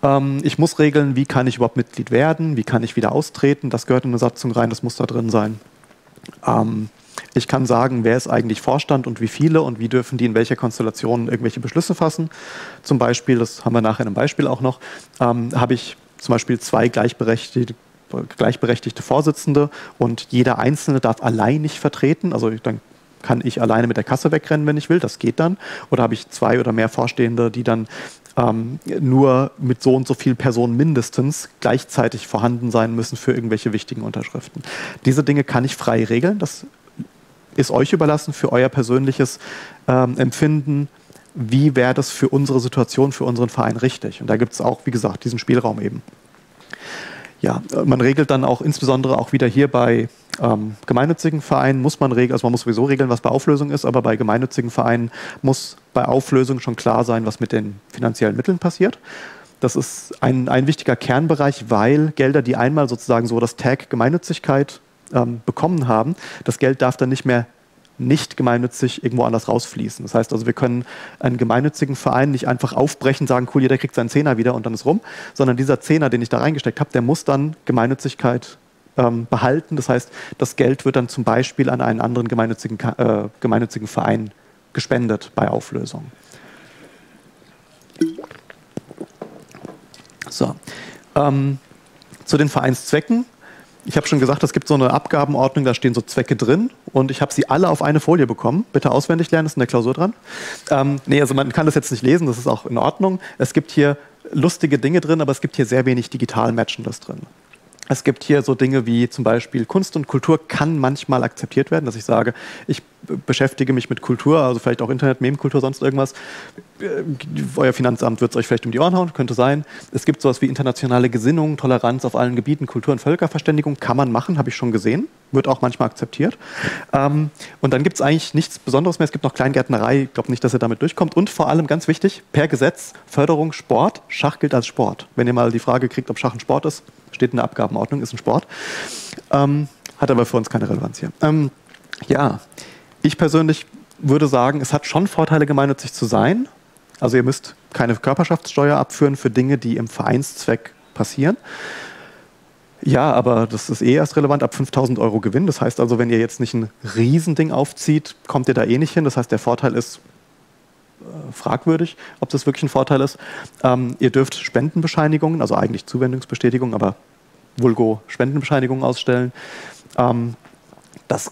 Ähm, ich muss regeln, wie kann ich überhaupt Mitglied werden, wie kann ich wieder austreten, das gehört in eine Satzung rein, das muss da drin sein. Ähm, Ich kann sagen, wer ist eigentlich Vorstand und wie viele und wie dürfen die in welcher Konstellation irgendwelche Beschlüsse fassen. Zum Beispiel, das haben wir nachher in einem Beispiel auch noch, ähm, habe ich zum Beispiel zwei gleichberechtigte, gleichberechtigte Vorsitzende und jeder Einzelne darf allein nicht vertreten. Also dann kann ich alleine mit der Kasse wegrennen, wenn ich will, das geht dann. Oder habe ich zwei oder mehr Vorstehende, die dann ähm, nur mit so und so vielen Personen mindestens gleichzeitig vorhanden sein müssen für irgendwelche wichtigen Unterschriften. Diese Dinge kann ich frei regeln, das ist euch überlassen für euer persönliches ähm, Empfinden, wie wäre das für unsere Situation, für unseren Verein richtig. Und da gibt es auch, wie gesagt, diesen Spielraum eben. Ja, man regelt dann auch insbesondere auch wieder hier bei ähm, gemeinnützigen Vereinen, muss man regeln, also man muss sowieso regeln, was bei Auflösung ist, aber bei gemeinnützigen Vereinen muss bei Auflösung schon klar sein, was mit den finanziellen Mitteln passiert. Das ist ein, ein wichtiger Kernbereich, weil Gelder, die einmal sozusagen so das Tag Gemeinnützigkeit bekommen haben, das Geld darf dann nicht mehr nicht gemeinnützig irgendwo anders rausfließen. Das heißt also, wir können einen gemeinnützigen Verein nicht einfach aufbrechen, sagen, cool, jeder kriegt seinen Zehner wieder und dann ist rum, sondern dieser Zehner, den ich da reingesteckt habe, der muss dann Gemeinnützigkeit ähm, behalten. Das heißt, das Geld wird dann zum Beispiel an einen anderen gemeinnützigen, äh, gemeinnützigen Verein gespendet bei Auflösung. So. Ähm, zu den Vereinszwecken. Ich habe schon gesagt, es gibt so eine Abgabenordnung, da stehen so Zwecke drin und ich habe sie alle auf eine Folie bekommen. Bitte auswendig lernen, ist in der Klausur dran. Ähm, nee, also man kann das jetzt nicht lesen, das ist auch in Ordnung. Es gibt hier lustige Dinge drin, aber es gibt hier sehr wenig digital Matchendes drin. Es gibt hier so Dinge wie zum Beispiel Kunst und Kultur kann manchmal akzeptiert werden, dass ich sage, ich beschäftige mich mit Kultur, also vielleicht auch Internet, Meme-Kultur, sonst irgendwas. Euer Finanzamt wird es euch vielleicht um die Ohren hauen, könnte sein. Es gibt sowas wie internationale Gesinnung, Toleranz auf allen Gebieten, Kultur und Völkerverständigung, kann man machen, habe ich schon gesehen, wird auch manchmal akzeptiert. Ähm, und dann gibt es eigentlich nichts Besonderes mehr, es gibt noch Kleingärtnerei, ich glaube nicht, dass ihr damit durchkommt. Und vor allem, ganz wichtig, per Gesetz, Förderung, Sport, Schach gilt als Sport. Wenn ihr mal die Frage kriegt, ob Schach ein Sport ist, steht in der Abgabenordnung, ist ein Sport. Ähm, hat aber für uns keine Relevanz hier. Ähm, ja, ich persönlich würde sagen, es hat schon Vorteile, gemeinnützig zu sein. Also ihr müsst keine Körperschaftssteuer abführen für Dinge, die im Vereinszweck passieren. Ja, aber das ist eh erst relevant ab fünftausend Euro Gewinn. Das heißt also, wenn ihr jetzt nicht ein Riesending aufzieht, kommt ihr da eh nicht hin. Das heißt, der Vorteil ist fragwürdig, ob das wirklich ein Vorteil ist. Ähm, ihr dürft Spendenbescheinigungen, also eigentlich Zuwendungsbestätigungen, aber vulgo Spendenbescheinigungen ausstellen. Ähm, das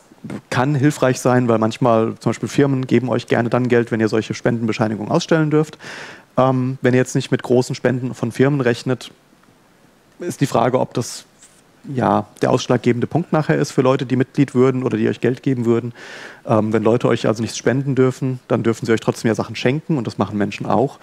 kann hilfreich sein, weil manchmal zum Beispiel Firmen geben euch gerne dann Geld, wenn ihr solche Spendenbescheinigungen ausstellen dürft. Ähm, wenn ihr jetzt nicht mit großen Spenden von Firmen rechnet, ist die Frage, ob das ja der ausschlaggebende Punkt nachher ist für Leute, die Mitglied würden oder die euch Geld geben würden. Ähm, wenn Leute euch also nichts spenden dürfen, dann dürfen sie euch trotzdem ja Sachen schenken und das machen Menschen auch.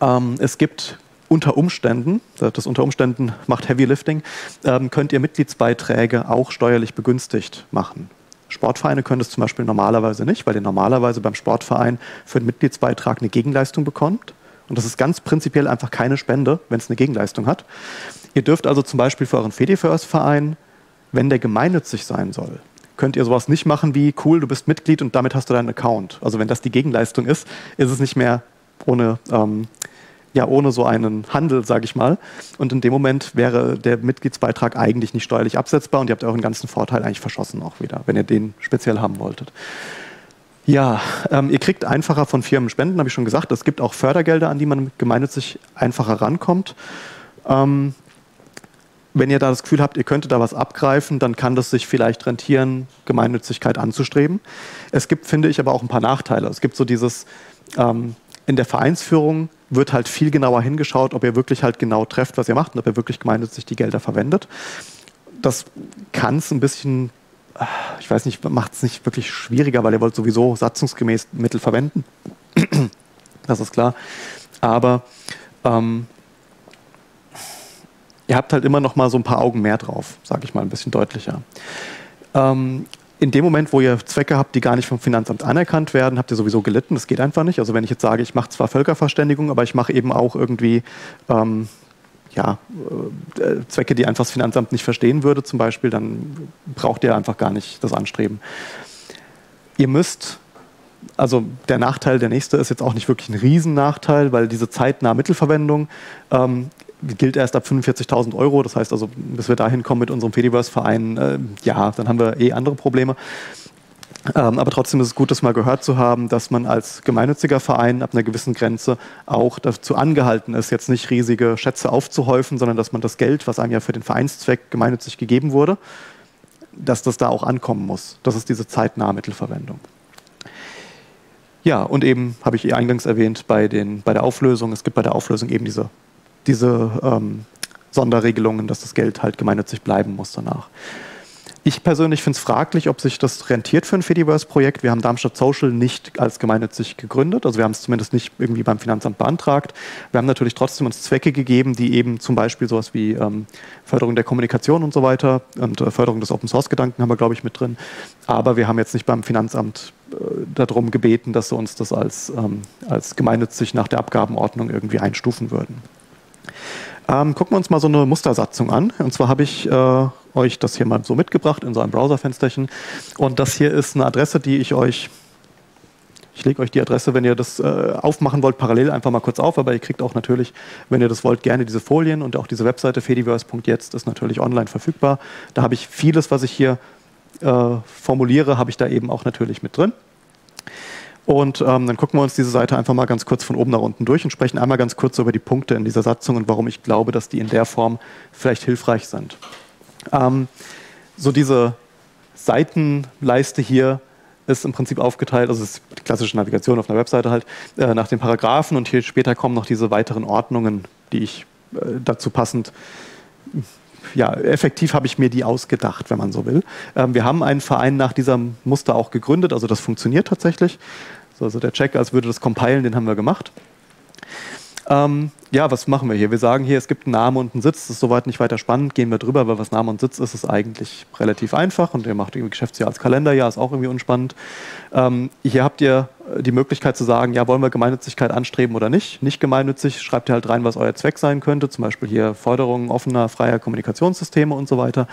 Ähm, es gibt unter Umständen, das unter Umständen macht Heavy Lifting, ähm, könnt ihr Mitgliedsbeiträge auch steuerlich begünstigt machen. Sportvereine können das zum Beispiel normalerweise nicht, weil ihr normalerweise beim Sportverein für einen Mitgliedsbeitrag eine Gegenleistung bekommt. Und das ist ganz prinzipiell einfach keine Spende, wenn es eine Gegenleistung hat. Ihr dürft also zum Beispiel für euren Fediverse-Verein, wenn der gemeinnützig sein soll, könnt ihr sowas nicht machen wie, cool, du bist Mitglied und damit hast du deinen Account. Also wenn das die Gegenleistung ist, ist es nicht mehr ohne, ähm, ja, ohne so einen Handel, sage ich mal. Und in dem Moment wäre der Mitgliedsbeitrag eigentlich nicht steuerlich absetzbar und ihr habt euren ganzen Vorteil eigentlich verschossen auch wieder, wenn ihr den speziell haben wolltet. Ja, ähm, ihr kriegt einfacher von Firmen Spenden, habe ich schon gesagt. Es gibt auch Fördergelder, an die man gemeinnützig einfacher rankommt. Ähm, wenn ihr da das Gefühl habt, ihr könntet da was abgreifen, dann kann das sich vielleicht rentieren, Gemeinnützigkeit anzustreben. Es gibt, finde ich, aber auch ein paar Nachteile. Es gibt so dieses, ähm, in der Vereinsführung wird halt viel genauer hingeschaut, ob ihr wirklich halt genau trefft, was ihr macht und ob ihr wirklich gemeinnützig die Gelder verwendet. Das kann es ein bisschen... Ich weiß nicht, macht es nicht wirklich schwieriger, weil ihr wollt sowieso satzungsgemäß Mittel verwenden. Das ist klar. Aber ähm, ihr habt halt immer noch mal so ein paar Augen mehr drauf, sage ich mal, ein bisschen deutlicher. Ähm, in dem Moment, wo ihr Zwecke habt, die gar nicht vom Finanzamt anerkannt werden, habt ihr sowieso gelitten, das geht einfach nicht. Also wenn ich jetzt sage, ich mache zwar Völkerverständigung, aber ich mache eben auch irgendwie ähm, ja, äh, Zwecke, die einfach das Finanzamt nicht verstehen würde zum Beispiel, dann braucht ihr einfach gar nicht das Anstreben. Ihr müsst, also der Nachteil, der nächste ist jetzt auch nicht wirklich ein Riesennachteil, weil diese zeitnahe Mittelverwendung ähm, gilt erst ab fünfundvierzigtausend Euro, das heißt also, bis wir dahin kommen mit unserem Fediverse-Verein, äh, ja, dann haben wir eh andere Probleme. Ähm, aber trotzdem ist es gut, das mal gehört zu haben, dass man als gemeinnütziger Verein ab einer gewissen Grenze auch dazu angehalten ist, jetzt nicht riesige Schätze aufzuhäufen, sondern dass man das Geld, was einem ja für den Vereinszweck gemeinnützig gegeben wurde, dass das da auch ankommen muss. Das ist diese zeitnahe Mittelverwendung. Ja, und eben, habe ich eh eingangs erwähnt, bei, den, bei der Auflösung, es gibt bei der Auflösung eben diese diese ähm, Sonderregelungen, dass das Geld halt gemeinnützig bleiben muss danach. Ich persönlich finde es fraglich, ob sich das rentiert für ein Fediverse-Projekt. Wir haben Darmstadt Social nicht als gemeinnützig gegründet, also wir haben es zumindest nicht irgendwie beim Finanzamt beantragt. Wir haben natürlich trotzdem uns Zwecke gegeben, die eben zum Beispiel sowas wie ähm, Förderung der Kommunikation und so weiter und äh, Förderung des Open-Source-Gedanken haben wir, glaube ich, mit drin. Aber wir haben jetzt nicht beim Finanzamt äh, darum gebeten, dass sie uns das als, ähm, als gemeinnützig nach der Abgabenordnung irgendwie einstufen würden. Ähm, gucken wir uns mal so eine Mustersatzung an. Und zwar habe ich äh, euch das hier mal so mitgebracht in so einem Browserfensterchen. Und das hier ist eine Adresse, die ich euch, ich lege euch die Adresse, wenn ihr das äh, aufmachen wollt, parallel einfach mal kurz auf. Aber ihr kriegt auch natürlich, wenn ihr das wollt, gerne diese Folien und auch diese Webseite fediverse punkt jetzt ist natürlich online verfügbar. Da habe ich vieles, was ich hier äh, formuliere, habe ich da eben auch natürlich mit drin. Und ähm, dann gucken wir uns diese Seite einfach mal ganz kurz von oben nach unten durch und sprechen einmal ganz kurz über die Punkte in dieser Satzung und warum ich glaube, dass die in der Form vielleicht hilfreich sind. Ähm, so diese Seitenleiste hier ist im Prinzip aufgeteilt, also es ist die klassische Navigation auf einer Webseite halt, äh, nach den Paragraphen und hier später kommen noch diese weiteren Ordnungen, die ich äh, dazu passend... Ja, effektiv habe ich mir die ausgedacht, wenn man so will. Ähm, wir haben einen Verein nach diesem Muster auch gegründet, also das funktioniert tatsächlich. So, also der Check, als würde das compilen, den haben wir gemacht. Ähm, ja, was machen wir hier? Wir sagen hier, es gibt einen Namen und einen Sitz, das ist soweit nicht weiter spannend, gehen wir drüber, weil was Name und Sitz ist, ist eigentlich relativ einfach und ihr macht irgendwie Geschäftsjahr als Kalenderjahr, ist auch irgendwie unspannend. Ähm, hier habt ihr die Möglichkeit zu sagen, ja, wollen wir Gemeinnützigkeit anstreben oder nicht? Nicht gemeinnützig, schreibt ihr halt rein, was euer Zweck sein könnte, zum Beispiel hier Forderungen offener, freier Kommunikationssysteme und so weiter.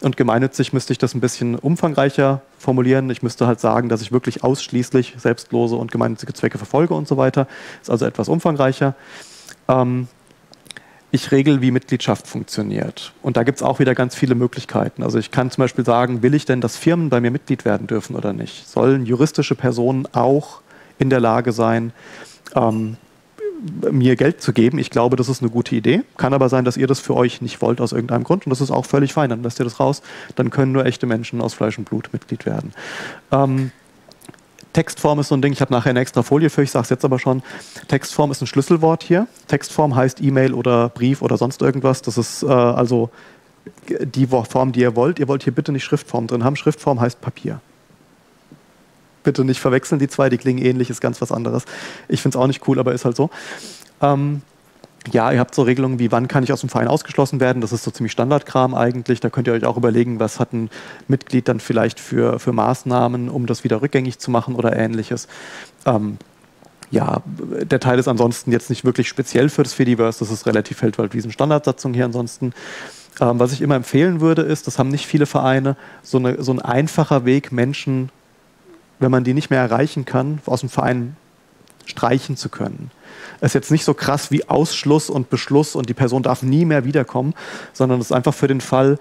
Und gemeinnützig müsste ich das ein bisschen umfangreicher formulieren. Ich müsste halt sagen, dass ich wirklich ausschließlich selbstlose und gemeinnützige Zwecke verfolge und so weiter. Ist also etwas umfangreicher. Ähm, ich regel, wie Mitgliedschaft funktioniert. Und da gibt es auch wieder ganz viele Möglichkeiten. Also ich kann zum Beispiel sagen, will ich denn, dass Firmen bei mir Mitglied werden dürfen oder nicht? Sollen juristische Personen auch in der Lage sein, ähm, mir Geld zu geben? Ich glaube, das ist eine gute Idee. Kann aber sein, dass ihr das für euch nicht wollt aus irgendeinem Grund. Und das ist auch völlig fein. Dann lasst ihr das raus. Dann können nur echte Menschen aus Fleisch und Blut Mitglied werden. Ähm, Textform ist so ein Ding, ich habe nachher eine extra Folie für, ich sage es jetzt aber schon. Textform ist ein Schlüsselwort hier. Textform heißt E-Mail oder Brief oder sonst irgendwas. Das ist äh, also die Form, die ihr wollt. Ihr wollt hier bitte nicht Schriftform drin haben. Schriftform heißt Papier. Bitte nicht verwechseln die zwei, die klingen ähnlich, ist ganz was anderes. Ich finde es auch nicht cool, aber ist halt so. Ähm, ja, ihr habt so Regelungen wie, wann kann ich aus dem Verein ausgeschlossen werden. Das ist so ziemlich Standardkram eigentlich. Da könnt ihr euch auch überlegen, was hat ein Mitglied dann vielleicht für, für Maßnahmen, um das wieder rückgängig zu machen oder Ähnliches. Ähm, ja, der Teil ist ansonsten jetzt nicht wirklich speziell für das Fediverse. Das ist relativ feldwaldwiesen Standardsatzung hier ansonsten. Ähm, was ich immer empfehlen würde, ist, das haben nicht viele Vereine, so, eine, so ein einfacher Weg, Menschen, wenn man die nicht mehr erreichen kann, aus dem Verein streichen zu können. Es ist jetzt nicht so krass wie Ausschluss und Beschluss und die Person darf nie mehr wiederkommen, sondern es ist einfach für den Fall,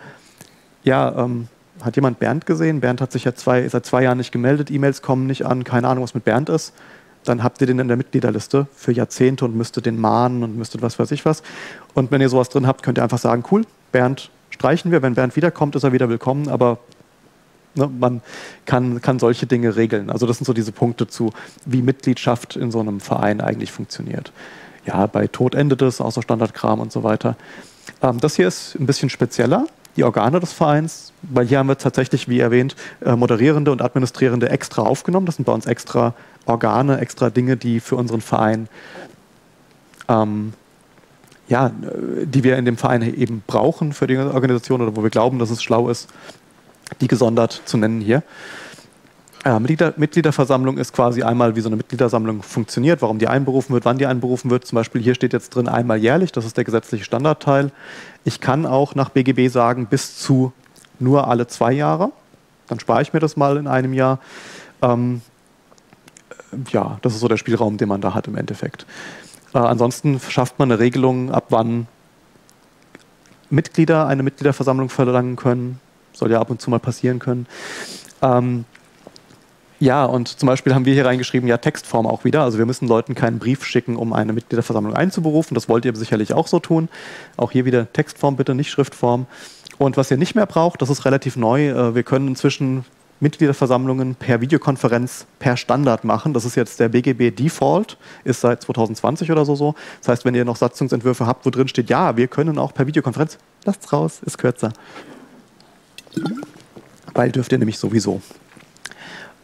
ja, ähm, hat jemand Bernd gesehen? Bernd hat sich ja zwei, seit zwei Jahren nicht gemeldet, E-Mails kommen nicht an, keine Ahnung, was mit Bernd ist. Dann habt ihr den in der Mitgliederliste für Jahrzehnte und müsstet den mahnen und müsstet was weiß ich was. Und wenn ihr sowas drin habt, könnt ihr einfach sagen, cool, Bernd streichen wir, wenn Bernd wiederkommt, ist er wieder willkommen, aber... Ne, man kann, kann solche Dinge regeln. Also das sind so diese Punkte zu, wie Mitgliedschaft in so einem Verein eigentlich funktioniert. Ja, bei Tod endet es, außer Standardkram und so weiter. Ähm, das hier ist ein bisschen spezieller, die Organe des Vereins, weil hier haben wir tatsächlich, wie erwähnt, äh, Moderierende und Administrierende extra aufgenommen. Das sind bei uns extra Organe, extra Dinge, die für unseren Verein, ähm, ja, die wir in dem Verein eben brauchen für die Organisation oder wo wir glauben, dass es schlau ist, die gesondert zu nennen hier. Äh, Mitglieder, Mitgliederversammlung ist quasi einmal, wie so eine Mitgliedersammlung funktioniert, warum die einberufen wird, wann die einberufen wird. Zum Beispiel hier steht jetzt drin einmal jährlich, das ist der gesetzliche Standardteil. Ich kann auch nach B G B sagen, bis zu nur alle zwei Jahre. Dann spare ich mir das mal in einem Jahr. Ähm, ja, das ist so der Spielraum, den man da hat im Endeffekt. Äh, ansonsten schafft man eine Regelung, ab wann Mitglieder eine Mitgliederversammlung verlangen können. Soll ja ab und zu mal passieren können. Ähm, Ja, und zum Beispiel haben wir hier reingeschrieben, ja, Textform auch wieder. Also wir müssen Leuten keinen Brief schicken, um eine Mitgliederversammlung einzuberufen. Das wollt ihr sicherlich auch so tun. Auch hier wieder Textform bitte, nicht Schriftform. Und was ihr nicht mehr braucht, das ist relativ neu. Wir können inzwischen Mitgliederversammlungen per Videokonferenz per Standard machen. Das ist jetzt der B G B Default, ist seit zwanzig zwanzig oder so so. Das heißt, wenn ihr noch Satzungsentwürfe habt, wo drin steht, ja, wir können auch per Videokonferenz, lasst's raus, ist kürzer. Weil dürft ihr nämlich sowieso.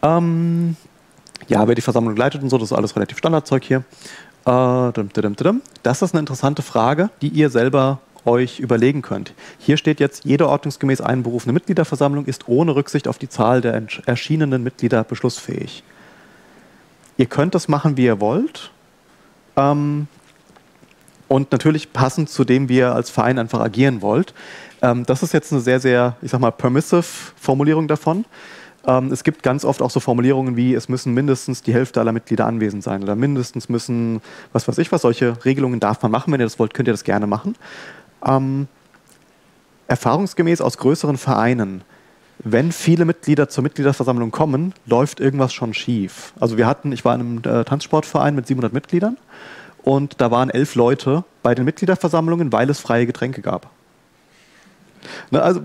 Ähm, ja, wer die Versammlung leitet und so, das ist alles relativ Standardzeug hier. Äh, das ist eine interessante Frage, die ihr selber euch überlegen könnt. Hier steht jetzt, jede ordnungsgemäß einberufene Mitgliederversammlung ist ohne Rücksicht auf die Zahl der erschienenen Mitglieder beschlussfähig. Ihr könnt das machen, wie ihr wollt. Ähm, und natürlich passend zu dem, wie ihr als Verein einfach agieren wollt. Ähm, das ist jetzt eine sehr, sehr, ich sag mal, permissive Formulierung davon. Es gibt ganz oft auch so Formulierungen wie, es müssen mindestens die Hälfte aller Mitglieder anwesend sein oder mindestens müssen, was weiß ich was, solche Regelungen darf man machen. Wenn ihr das wollt, könnt ihr das gerne machen. Ähm, erfahrungsgemäß aus größeren Vereinen, wenn viele Mitglieder zur Mitgliederversammlung kommen, läuft irgendwas schon schief. Also wir hatten, ich war in einem äh, Tanzsportverein mit siebenhundert Mitgliedern und da waren elf Leute bei den Mitgliederversammlungen, weil es freie Getränke gab. Ne, also,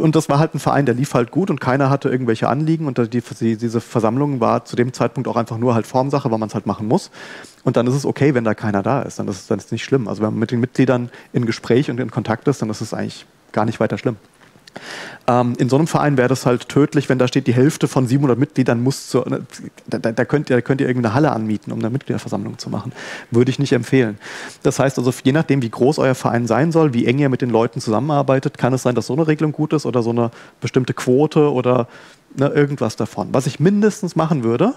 und das war halt ein Verein, der lief halt gut und keiner hatte irgendwelche Anliegen und die, die, diese Versammlung war zu dem Zeitpunkt auch einfach nur halt Formsache, weil man es halt machen muss und dann ist es okay, wenn da keiner da ist, dann ist es dann ist es nicht schlimm. Also wenn man mit den Mitgliedern in Gespräch und in Kontakt ist, dann ist es eigentlich gar nicht weiter schlimm. Ähm, in so einem Verein wäre das halt tödlich, wenn da steht, die Hälfte von siebenhundert Mitgliedern muss zur, da, da, könnt ihr, da könnt ihr irgendeine Halle anmieten, um eine Mitgliederversammlung zu machen. Würde ich nicht empfehlen. Das heißt also, je nachdem, wie groß euer Verein sein soll, wie eng ihr mit den Leuten zusammenarbeitet, kann es sein, dass so eine Regelung gut ist oder so eine bestimmte Quote oder ne, irgendwas davon. Was ich mindestens machen würde,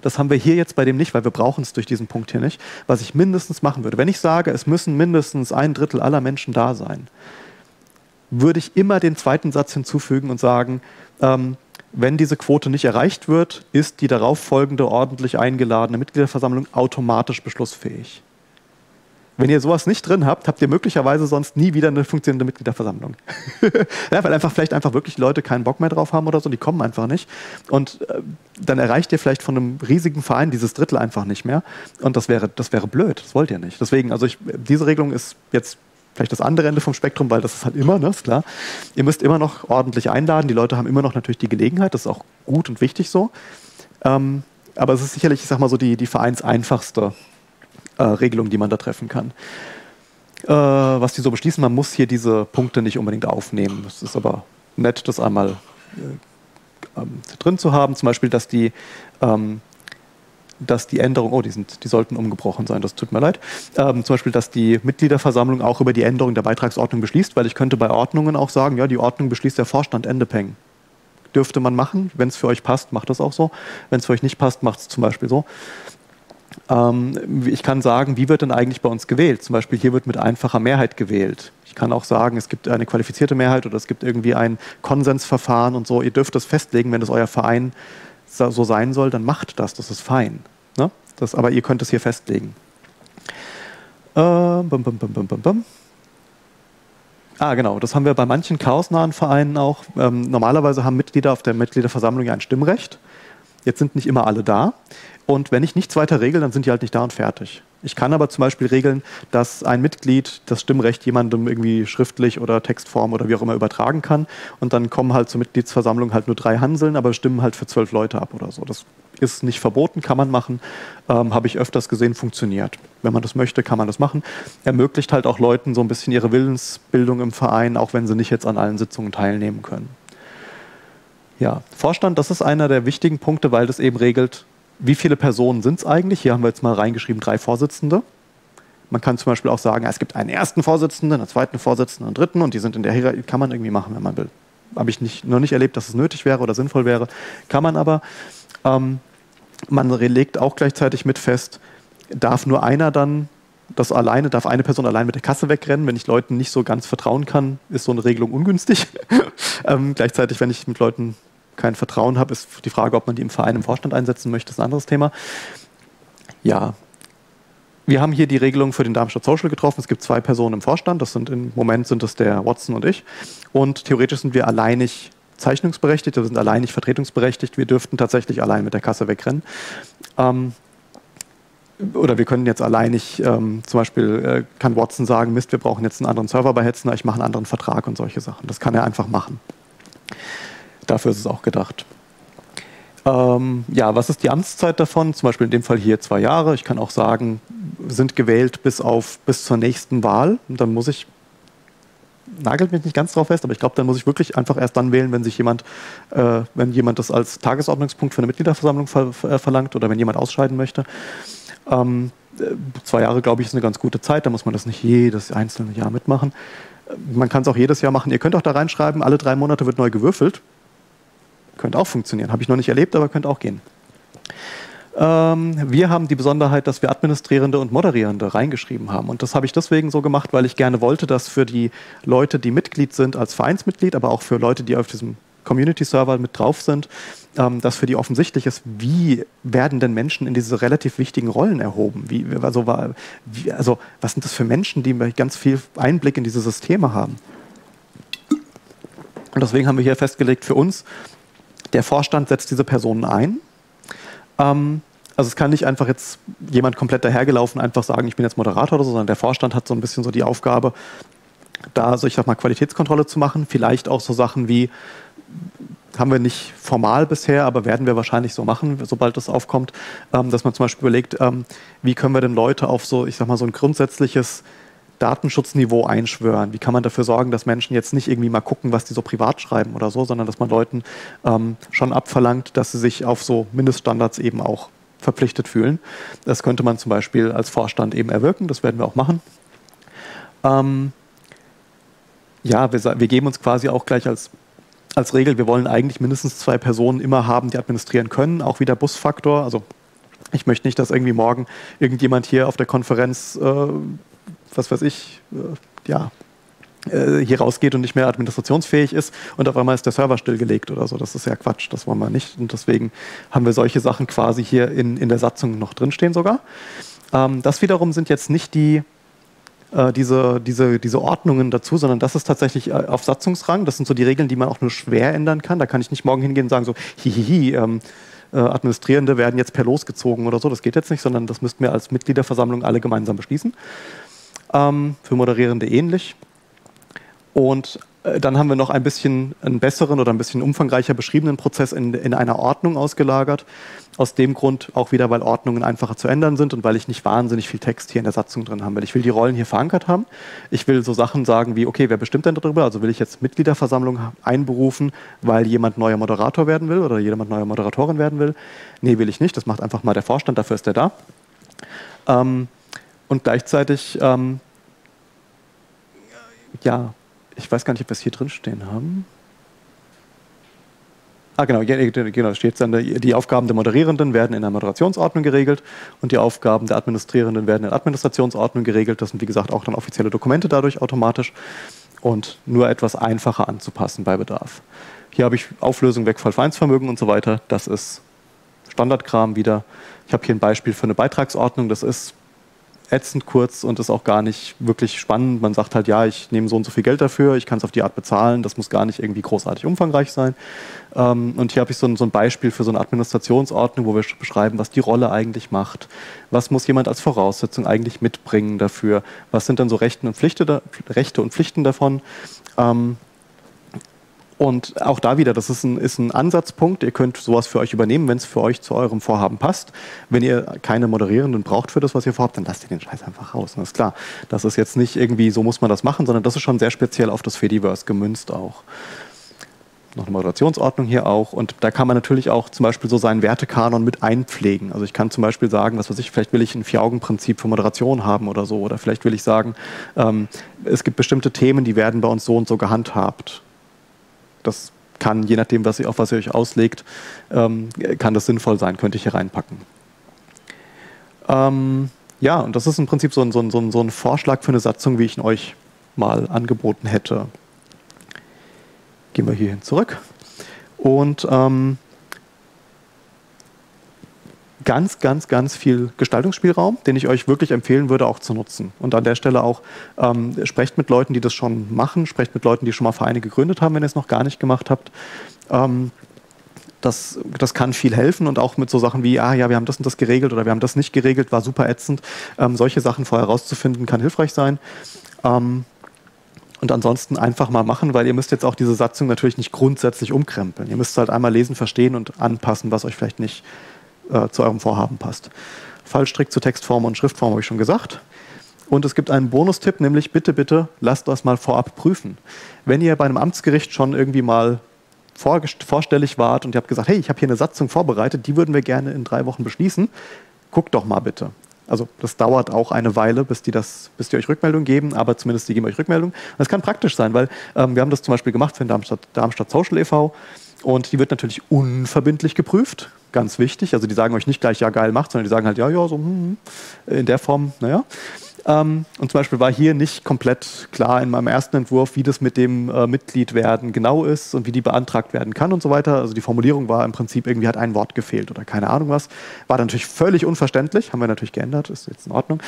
das haben wir hier jetzt bei dem nicht, weil wir brauchen es durch diesen Punkt hier nicht, was ich mindestens machen würde, wenn ich sage, es müssen mindestens ein Drittel aller Menschen da sein, würde ich immer den zweiten Satz hinzufügen und sagen, ähm, wenn diese Quote nicht erreicht wird, ist die darauffolgende ordentlich eingeladene Mitgliederversammlung automatisch beschlussfähig. Wenn ihr sowas nicht drin habt, habt ihr möglicherweise sonst nie wieder eine funktionierende Mitgliederversammlung. Ja, weil einfach vielleicht einfach wirklich Leute keinen Bock mehr drauf haben oder so, die kommen einfach nicht. Und äh, dann erreicht ihr vielleicht von einem riesigen Verein dieses Drittel einfach nicht mehr. Und das wäre, das wäre blöd, das wollt ihr nicht. Deswegen, also ich, diese Regelung ist jetzt vielleicht das andere Ende vom Spektrum, weil das ist halt immer, ne, ist klar. Ihr müsst immer noch ordentlich einladen, die Leute haben immer noch natürlich die Gelegenheit, das ist auch gut und wichtig so. Ähm, aber es ist sicherlich, ich sag mal so, die, die vereinseinfachste äh, Regelung, die man da treffen kann. Äh, was die so beschließen, man muss hier diese Punkte nicht unbedingt aufnehmen. Es ist aber nett, das einmal äh, äh, drin zu haben. Zum Beispiel, dass die ähm, dass die Änderung, oh, die, sind, die sollten umgebrochen sein, das tut mir leid, ähm, zum Beispiel, dass die Mitgliederversammlung auch über die Änderung der Beitragsordnung beschließt, weil ich könnte bei Ordnungen auch sagen, ja, die Ordnung beschließt der Vorstand, Ende Peng. Dürfte man machen, wenn es für euch passt, macht das auch so, wenn es für euch nicht passt, macht es zum Beispiel so. Ähm, ich kann sagen, wie wird denn eigentlich bei uns gewählt? Zum Beispiel hier wird mit einfacher Mehrheit gewählt. Ich kann auch sagen, es gibt eine qualifizierte Mehrheit oder es gibt irgendwie ein Konsensverfahren und so. Ihr dürft das festlegen, wenn das euer Verein so sein soll, dann macht das, das ist fein. Ne? Das, aber ihr könnt es hier festlegen. Äh, bum, bum, bum, bum, bum. Ah, genau, das haben wir bei manchen chaosnahen Vereinen auch. Ähm, normalerweise haben Mitglieder auf der Mitgliederversammlung ja ein Stimmrecht. Jetzt sind nicht immer alle da. Und wenn ich nichts weiter regel, dann sind die halt nicht da und fertig. Ich kann aber zum Beispiel regeln, dass ein Mitglied das Stimmrecht jemandem irgendwie schriftlich oder Textform oder wie auch immer übertragen kann. Und dann kommen halt zur Mitgliedsversammlung halt nur drei Hanseln, aber stimmen halt für zwölf Leute ab oder so. Das ist nicht verboten, kann man machen. Ähm, habe ich öfters gesehen, funktioniert. Wenn man das möchte, kann man das machen. Ermöglicht halt auch Leuten so ein bisschen ihre Willensbildung im Verein, auch wenn sie nicht jetzt an allen Sitzungen teilnehmen können. Ja, Vorstand, das ist einer der wichtigen Punkte, weil das eben regelt, wie viele Personen sind es eigentlich? Hier haben wir jetzt mal reingeschrieben, drei Vorsitzende. Man kann zum Beispiel auch sagen, es gibt einen ersten Vorsitzenden, einen zweiten Vorsitzenden, einen dritten und die sind in der Hierarchie, kann man irgendwie machen, wenn man will. habe ich nicht, noch nicht erlebt, dass es nötig wäre oder sinnvoll wäre. Kann man aber. Ähm, man legt auch gleichzeitig mit fest, darf nur einer dann das alleine, darf eine Person allein mit der Kasse wegrennen. Wenn ich Leuten nicht so ganz vertrauen kann, ist so eine Regelung ungünstig. ähm, gleichzeitig, wenn ich mit Leuten kein Vertrauen habe, ist die Frage, ob man die im Verein, im Vorstand einsetzen möchte, ist ein anderes Thema. Ja, wir haben hier die Regelung für den Darmstadt Social getroffen. Es gibt zwei Personen im Vorstand. Das sind im Moment sind das der Watson und ich. Und theoretisch sind wir alleinig zeichnungsberechtigt, wir sind alleinig vertretungsberechtigt. Wir dürften tatsächlich allein mit der Kasse wegrennen. Ähm, Oder wir können jetzt allein nicht, ähm, zum Beispiel äh, kann Watson sagen, Mist, wir brauchen jetzt einen anderen Server bei Hetzner, ich mache einen anderen Vertrag und solche Sachen. Das kann er einfach machen. Dafür ist es auch gedacht. Ähm, ja, was ist die Amtszeit davon? Zum Beispiel in dem Fall hier zwei Jahre. Ich kann auch sagen, sind gewählt bis, auf, bis zur nächsten Wahl. Und dann muss ich, nagelt mich nicht ganz drauf fest, aber ich glaube, dann muss ich wirklich einfach erst dann wählen, wenn sich jemand, äh, wenn jemand das als Tagesordnungspunkt für eine Mitgliederversammlung ver ver verlangt oder wenn jemand ausscheiden möchte. Ähm, zwei Jahre, glaube ich, ist eine ganz gute Zeit. Da muss man das nicht jedes einzelne Jahr mitmachen. Man kann es auch jedes Jahr machen. Ihr könnt auch da reinschreiben, alle drei Monate wird neu gewürfelt. Könnte auch funktionieren. Habe ich noch nicht erlebt, aber könnte auch gehen. Ähm, wir haben die Besonderheit, dass wir Administrierende und Moderierende reingeschrieben haben. Und das habe ich deswegen so gemacht, weil ich gerne wollte, dass für die Leute, die Mitglied sind als Vereinsmitglied, aber auch für Leute, die auf diesem Community-Server mit drauf sind, ähm, dass für die offensichtlich ist, wie werden denn Menschen in diese relativ wichtigen Rollen erhoben? Wie, also, wie, also was sind das für Menschen, die ganz viel Einblick in diese Systeme haben? Und deswegen haben wir hier festgelegt für uns, der Vorstand setzt diese Personen ein. Ähm, also es kann nicht einfach jetzt jemand komplett dahergelaufen einfach sagen, ich bin jetzt Moderator oder so, sondern der Vorstand hat so ein bisschen so die Aufgabe, da so, ich sag mal, Qualitätskontrolle zu machen, vielleicht auch so Sachen wie, haben wir nicht formal bisher, aber werden wir wahrscheinlich so machen, sobald das aufkommt, ähm, dass man zum Beispiel überlegt, ähm, wie können wir denn Leute auf so, ich sag mal, so ein grundsätzliches Datenschutzniveau einschwören? Wie kann man dafür sorgen, dass Menschen jetzt nicht irgendwie mal gucken, was die so privat schreiben oder so, sondern dass man Leuten ähm, schon abverlangt, dass sie sich auf so Mindeststandards eben auch verpflichtet fühlen. Das könnte man zum Beispiel als Vorstand eben erwirken, das werden wir auch machen. Ähm, ja, wir, wir geben uns quasi auch gleich als Als Regel, wir wollen eigentlich mindestens zwei Personen immer haben, die administrieren können, auch wieder Busfaktor. Also ich möchte nicht, dass irgendwie morgen irgendjemand hier auf der Konferenz, äh, was weiß ich, äh, ja, äh, hier rausgeht und nicht mehr administrationsfähig ist und auf einmal ist der Server stillgelegt oder so. Das ist ja Quatsch, das wollen wir nicht. Und deswegen haben wir solche Sachen quasi hier in, in der Satzung noch drinstehen sogar. Ähm, das wiederum sind jetzt nicht die... Diese, diese, diese Ordnungen dazu, sondern das ist tatsächlich auf Satzungsrang. Das sind so die Regeln, die man auch nur schwer ändern kann. Da kann ich nicht morgen hingehen und sagen so, hihihi, ähm, äh, Administrierende werden jetzt per Los gezogen oder so. Das geht jetzt nicht, sondern das müssten wir als Mitgliederversammlung alle gemeinsam beschließen. Ähm, für Moderierende ähnlich. Und äh, dann haben wir noch ein bisschen einen besseren oder ein bisschen umfangreicher beschriebenen Prozess in, in einer Ordnung ausgelagert. Aus dem Grund auch wieder, weil Ordnungen einfacher zu ändern sind und weil ich nicht wahnsinnig viel Text hier in der Satzung drin haben will. Ich will die Rollen hier verankert haben. Ich will so Sachen sagen wie, okay, wer bestimmt denn darüber? Also will ich jetzt Mitgliederversammlung einberufen, weil jemand neuer Moderator werden will oder jemand neuer Moderatorin werden will? Nee, will ich nicht. Das macht einfach mal der Vorstand, dafür ist er da. Ähm, und gleichzeitig, ähm, ja, ich weiß gar nicht, ob wir es hier drin stehen haben. Ah, genau, genau, steht dann, die Aufgaben der Moderierenden werden in der Moderationsordnung geregelt und die Aufgaben der Administrierenden werden in der Administrationsordnung geregelt. Das sind, wie gesagt, auch dann offizielle Dokumente dadurch automatisch und nur etwas einfacher anzupassen bei Bedarf. Hier habe ich Auflösung, Wegfall, Vereinsvermögen und so weiter. Das ist Standardkram wieder. Ich habe hier ein Beispiel für eine Beitragsordnung. Das ist ätzend kurz und ist auch gar nicht wirklich spannend. Man sagt halt, ja, ich nehme so und so viel Geld dafür, ich kann es auf die Art bezahlen, das muss gar nicht irgendwie großartig umfangreich sein. Ähm, und hier habe ich so ein, so ein Beispiel für so eine Administrationsordnung, wo wir beschreiben, was die Rolle eigentlich macht, was muss jemand als Voraussetzung eigentlich mitbringen dafür, was sind dann so Rechten und Pflichte da, Rechte und Pflichten davon. Ähm, Und auch da wieder, das ist ein, ist ein Ansatzpunkt. Ihr könnt sowas für euch übernehmen, wenn es für euch zu eurem Vorhaben passt. Wenn ihr keine Moderierenden braucht für das, was ihr vorhabt, dann lasst ihr den Scheiß einfach raus. Das ist klar. Das ist jetzt nicht irgendwie, so muss man das machen, sondern das ist schon sehr speziell auf das Fediverse gemünzt auch. Noch eine Moderationsordnung hier auch. Und da kann man natürlich auch zum Beispiel so seinen Wertekanon mit einpflegen. Also ich kann zum Beispiel sagen, was weiß ich, vielleicht will ich ein Vier-Augen-Prinzip für Moderation haben oder so. Oder vielleicht will ich sagen, ähm, es gibt bestimmte Themen, die werden bei uns so und so gehandhabt. das kann, je nachdem, was ihr, auf was ihr euch auslegt, ähm, kann das sinnvoll sein, könnte ich hier reinpacken. Ähm, ja, und das ist im Prinzip so ein, so ein, so ein, so ein Vorschlag für eine Satzung, wie ich ihn euch mal angeboten hätte. Gehen wir hierhin zurück. Und ähm, ganz, ganz, ganz viel Gestaltungsspielraum, den ich euch wirklich empfehlen würde, auch zu nutzen. Und an der Stelle auch, ähm, sprecht mit Leuten, die das schon machen, sprecht mit Leuten, die schon mal Vereine gegründet haben, wenn ihr es noch gar nicht gemacht habt. Ähm, das, das kann viel helfen und auch mit so Sachen wie, ah ja, wir haben das und das geregelt oder wir haben das nicht geregelt, war super ätzend. Ähm, solche Sachen vorher rauszufinden, kann hilfreich sein. Ähm, Und ansonsten einfach mal machen, weil ihr müsst jetzt auch diese Satzung natürlich nicht grundsätzlich umkrempeln. Ihr müsst halt einmal lesen, verstehen und anpassen, was euch vielleicht nicht äh, zu eurem Vorhaben passt. Fallstrick zu Textform und Schriftform habe ich schon gesagt. Und es gibt einen Bonustipp, nämlich bitte, bitte lasst das mal vorab prüfen. Wenn ihr bei einem Amtsgericht schon irgendwie mal vorstellig wart und ihr habt gesagt, hey, ich habe hier eine Satzung vorbereitet, die würden wir gerne in drei Wochen beschließen, guckt doch mal bitte. Also das dauert auch eine Weile, bis die, das, bis die euch Rückmeldung geben, aber zumindest die geben euch Rückmeldung. Und das kann praktisch sein, weil ähm, wir haben das zum Beispiel gemacht für den Darmstadt, Darmstadt Social e V und die wird natürlich unverbindlich geprüft, ganz wichtig. Also die sagen euch nicht gleich, ja geil, macht, sondern die sagen halt, ja, ja, so hm, in der Form, naja. Ähm, und zum Beispiel war hier nicht komplett klar in meinem ersten Entwurf, wie das mit dem äh, Mitglied werden genau ist und wie die beantragt werden kann und so weiter. Also die Formulierung war im Prinzip, irgendwie hat ein Wort gefehlt oder keine Ahnung was. War dann natürlich völlig unverständlich, haben wir natürlich geändert, ist jetzt in Ordnung.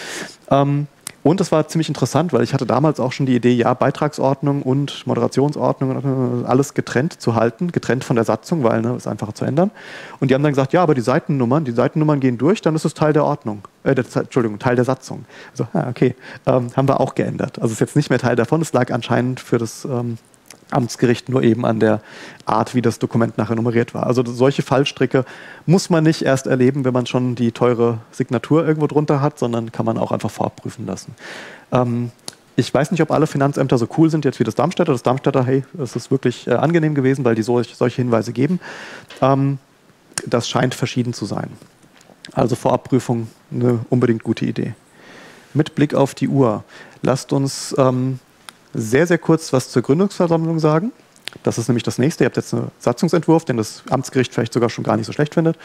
Ähm, und das war ziemlich interessant, weil ich hatte damals auch schon die Idee, ja, Beitragsordnung und Moderationsordnung, alles getrennt zu halten, getrennt von der Satzung, weil ne, ist einfacher zu ändern. Und die haben dann gesagt, ja, aber die Seitennummern, die Seitennummern gehen durch, dann ist es Teil der Ordnung. Äh, der, Entschuldigung, Teil der Satzung. Also, ah, okay, ähm, haben wir auch geändert. Also ist jetzt nicht mehr Teil davon, es lag anscheinend für das ähm, Amtsgericht nur eben an der Art, wie das Dokument nachher nummeriert war. Also solche Fallstricke muss man nicht erst erleben, wenn man schon die teure Signatur irgendwo drunter hat, sondern kann man auch einfach vorprüfen lassen. Ähm, ich weiß nicht, ob alle Finanzämter so cool sind jetzt wie das Darmstädter. Das Darmstädter, hey, das ist wirklich äh, angenehm gewesen, weil die so, solche Hinweise geben. Ähm, das scheint verschieden zu sein. Also Vorabprüfung, eine unbedingt gute Idee. Mit Blick auf die Uhr, lasst uns ähm, sehr, sehr kurz was zur Gründungsversammlung sagen. Das ist nämlich das nächste. Ihr habt jetzt einen Satzungsentwurf, den das Amtsgericht vielleicht sogar schon gar nicht so schlecht findet.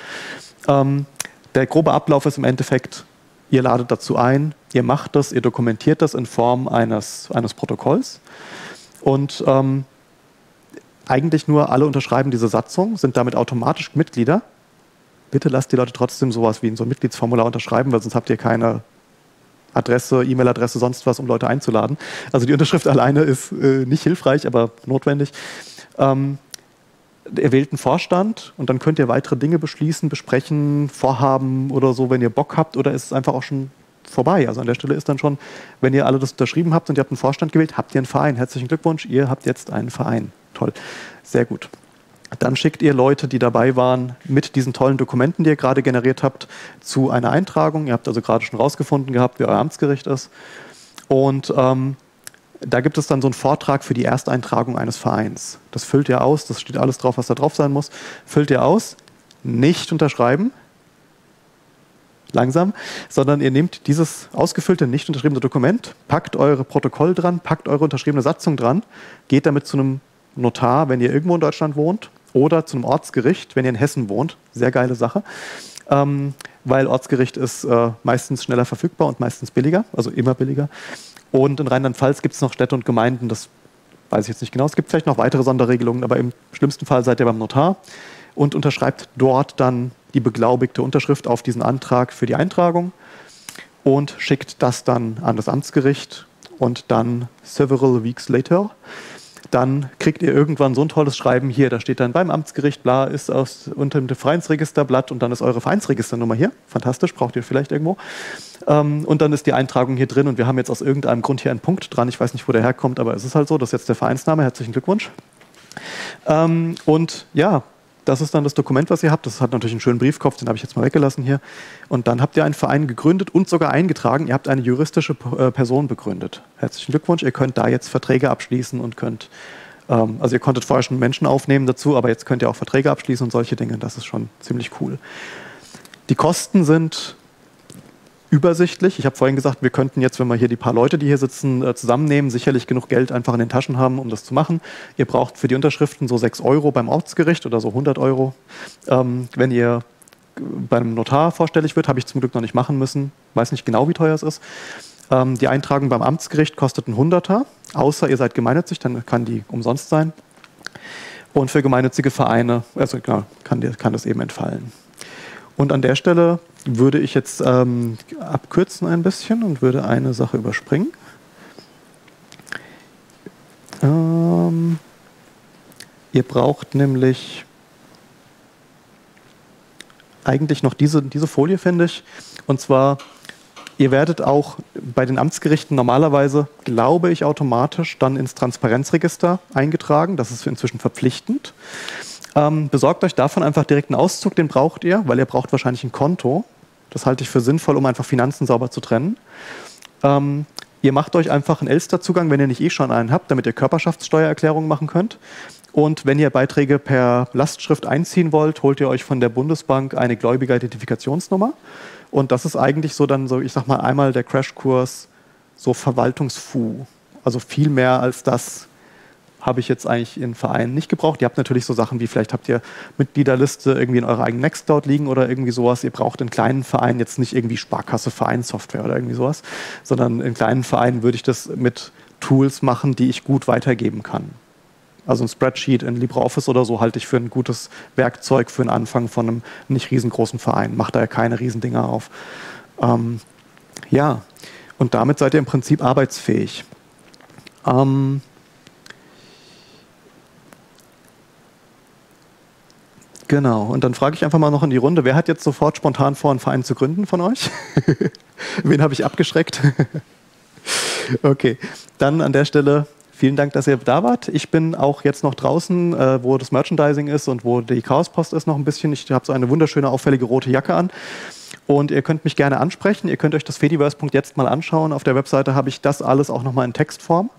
Ähm, der grobe Ablauf ist im Endeffekt, ihr ladet dazu ein, ihr macht das, ihr dokumentiert das in Form eines, eines Protokolls. Und ähm, eigentlich nur alle unterschreiben diese Satzung, sind damit automatisch Mitglieder. Bitte lasst die Leute trotzdem sowas wie in so ein Mitgliedsformular unterschreiben, weil sonst habt ihr keine Adresse, E-Mail-Adresse, sonst was, um Leute einzuladen. Also die Unterschrift alleine ist äh, nicht hilfreich, aber notwendig. Ähm, ihr wählt einen Vorstand und dann könnt ihr weitere Dinge beschließen, besprechen, Vorhaben oder so, wenn ihr Bock habt, oder ist es einfach auch schon vorbei. Also an der Stelle ist dann schon, wenn ihr alle das unterschrieben habt und ihr habt einen Vorstand gewählt, habt ihr einen Verein. Herzlichen Glückwunsch, ihr habt jetzt einen Verein. Toll, sehr gut. Dann schickt ihr Leute, die dabei waren, mit diesen tollen Dokumenten, die ihr gerade generiert habt, zu einer Eintragung. Ihr habt also gerade schon rausgefunden gehabt, wie euer Amtsgericht ist. Und ähm, da gibt es dann so einen Vortrag für die Ersteintragung eines Vereins. Das füllt ihr aus, das steht alles drauf, was da drauf sein muss. Füllt ihr aus, nicht unterschreiben, langsam, sondern ihr nehmt dieses ausgefüllte, nicht unterschriebene Dokument, packt eure Protokoll dran, packt eure unterschriebene Satzung dran, geht damit zu einem Notar, wenn ihr irgendwo in Deutschland wohnt, oder zu einem Ortsgericht, wenn ihr in Hessen wohnt. Sehr geile Sache, ähm, weil Ortsgericht ist äh, meistens schneller verfügbar und meistens billiger, also immer billiger. Und in Rheinland-Pfalz gibt es noch Städte und Gemeinden, das weiß ich jetzt nicht genau. Es gibt vielleicht noch weitere Sonderregelungen, aber im schlimmsten Fall seid ihr beim Notar und unterschreibt dort dann die beglaubigte Unterschrift auf diesen Antrag für die Eintragung und schickt das dann an das Amtsgericht und dann several weeks later dann kriegt ihr irgendwann so ein tolles Schreiben hier, da steht dann beim Amtsgericht, bla, ist aus, unter dem Vereinsregisterblatt und dann ist eure Vereinsregisternummer hier, fantastisch, braucht ihr vielleicht irgendwo. Ähm, und dann ist die Eintragung hier drin und wir haben jetzt aus irgendeinem Grund hier einen Punkt dran, ich weiß nicht, wo der herkommt, aber es ist halt so, das ist jetzt der Vereinsname, herzlichen Glückwunsch. Ähm, und ja, das ist dann das Dokument, was ihr habt, das hat natürlich einen schönen Briefkopf, den habe ich jetzt mal weggelassen hier. Und dann habt ihr einen Verein gegründet und sogar eingetragen, ihr habt eine juristische Person begründet. Herzlichen Glückwunsch, ihr könnt da jetzt Verträge abschließen und könnt, ähm, also ihr konntet vorher schon Menschen aufnehmen dazu, aber jetzt könnt ihr auch Verträge abschließen und solche Dinge, das ist schon ziemlich cool. Die Kosten sind übersichtlich. Ich habe vorhin gesagt, wir könnten jetzt, wenn wir hier die paar Leute, die hier sitzen, äh, zusammennehmen, sicherlich genug Geld einfach in den Taschen haben, um das zu machen. Ihr braucht für die Unterschriften so sechs Euro beim Ortsgericht oder so hundert Euro. Ähm, wenn ihr bei einem Notar vorstellig wird, habe ich zum Glück noch nicht machen müssen. Weiß nicht genau, wie teuer es ist. Ähm, die Eintragung beim Amtsgericht kostet einen Hunderter, außer ihr seid gemeinnützig, dann kann die umsonst sein. Und für gemeinnützige Vereine, also genau, kann, kann das eben entfallen. Und an der Stelle würde ich jetzt ähm, abkürzen ein bisschen und würde eine Sache überspringen. Ähm, ihr braucht nämlich eigentlich noch diese, diese Folie, finde ich. Und zwar, ihr werdet auch bei den Amtsgerichten normalerweise, glaube ich, automatisch dann ins Transparenzregister eingetragen. Das ist inzwischen verpflichtend. Ähm, besorgt euch davon einfach direkt einen Auszug, den braucht ihr, weil ihr braucht wahrscheinlich ein Konto. Das halte ich für sinnvoll, um einfach Finanzen sauber zu trennen. Ähm, ihr macht euch einfach einen Elster-Zugang, wenn ihr nicht eh schon einen habt, damit ihr Körperschaftssteuererklärungen machen könnt. Und wenn ihr Beiträge per Lastschrift einziehen wollt, holt ihr euch von der Bundesbank eine Gläubigeridentiffikationsnummer. Und das ist eigentlich so dann so, ich sag mal, einmal der Crashkurs so Verwaltungsfu. Also viel mehr als das habe ich jetzt eigentlich in Vereinen nicht gebraucht. Ihr habt natürlich so Sachen wie, vielleicht habt ihr Mitgliederliste irgendwie in eurer eigenen Nextcloud liegen oder irgendwie sowas. Ihr braucht in kleinen Vereinen jetzt nicht irgendwie Sparkasse, Vereinssoftware oder irgendwie sowas, sondern in kleinen Vereinen würde ich das mit Tools machen, die ich gut weitergeben kann. Also ein Spreadsheet in LibreOffice oder so halte ich für ein gutes Werkzeug für den Anfang von einem nicht riesengroßen Verein. Macht da ja keine Riesendinger auf. Ähm, ja, und damit seid ihr im Prinzip arbeitsfähig. Ähm, Genau, und dann frage ich einfach mal noch in die Runde, wer hat jetzt sofort spontan vor, einen Verein zu gründen von euch? Wen habe ich abgeschreckt? Okay, dann an der Stelle vielen Dank, dass ihr da wart. Ich bin auch jetzt noch draußen, äh, wo das Merchandising ist und wo die Chaospost ist noch ein bisschen. Ich habe so eine wunderschöne, auffällige rote Jacke an. Und ihr könnt mich gerne ansprechen. Ihr könnt euch das Fediverse.jetzt jetzt mal anschauen. Auf der Webseite habe ich das alles auch nochmal in Textform.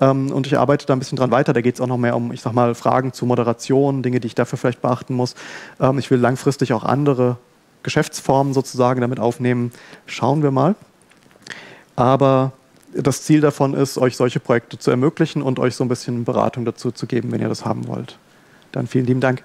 Und ich arbeite da ein bisschen dran weiter. Da geht es auch noch mehr um, ich sag mal, Fragen zu Moderation, Dinge, die ich dafür vielleicht beachten muss. Ich will langfristig auch andere Geschäftsformen sozusagen damit aufnehmen. Schauen wir mal. Aber das Ziel davon ist, euch solche Projekte zu ermöglichen und euch so ein bisschen Beratung dazu zu geben, wenn ihr das haben wollt. Dann vielen lieben Dank.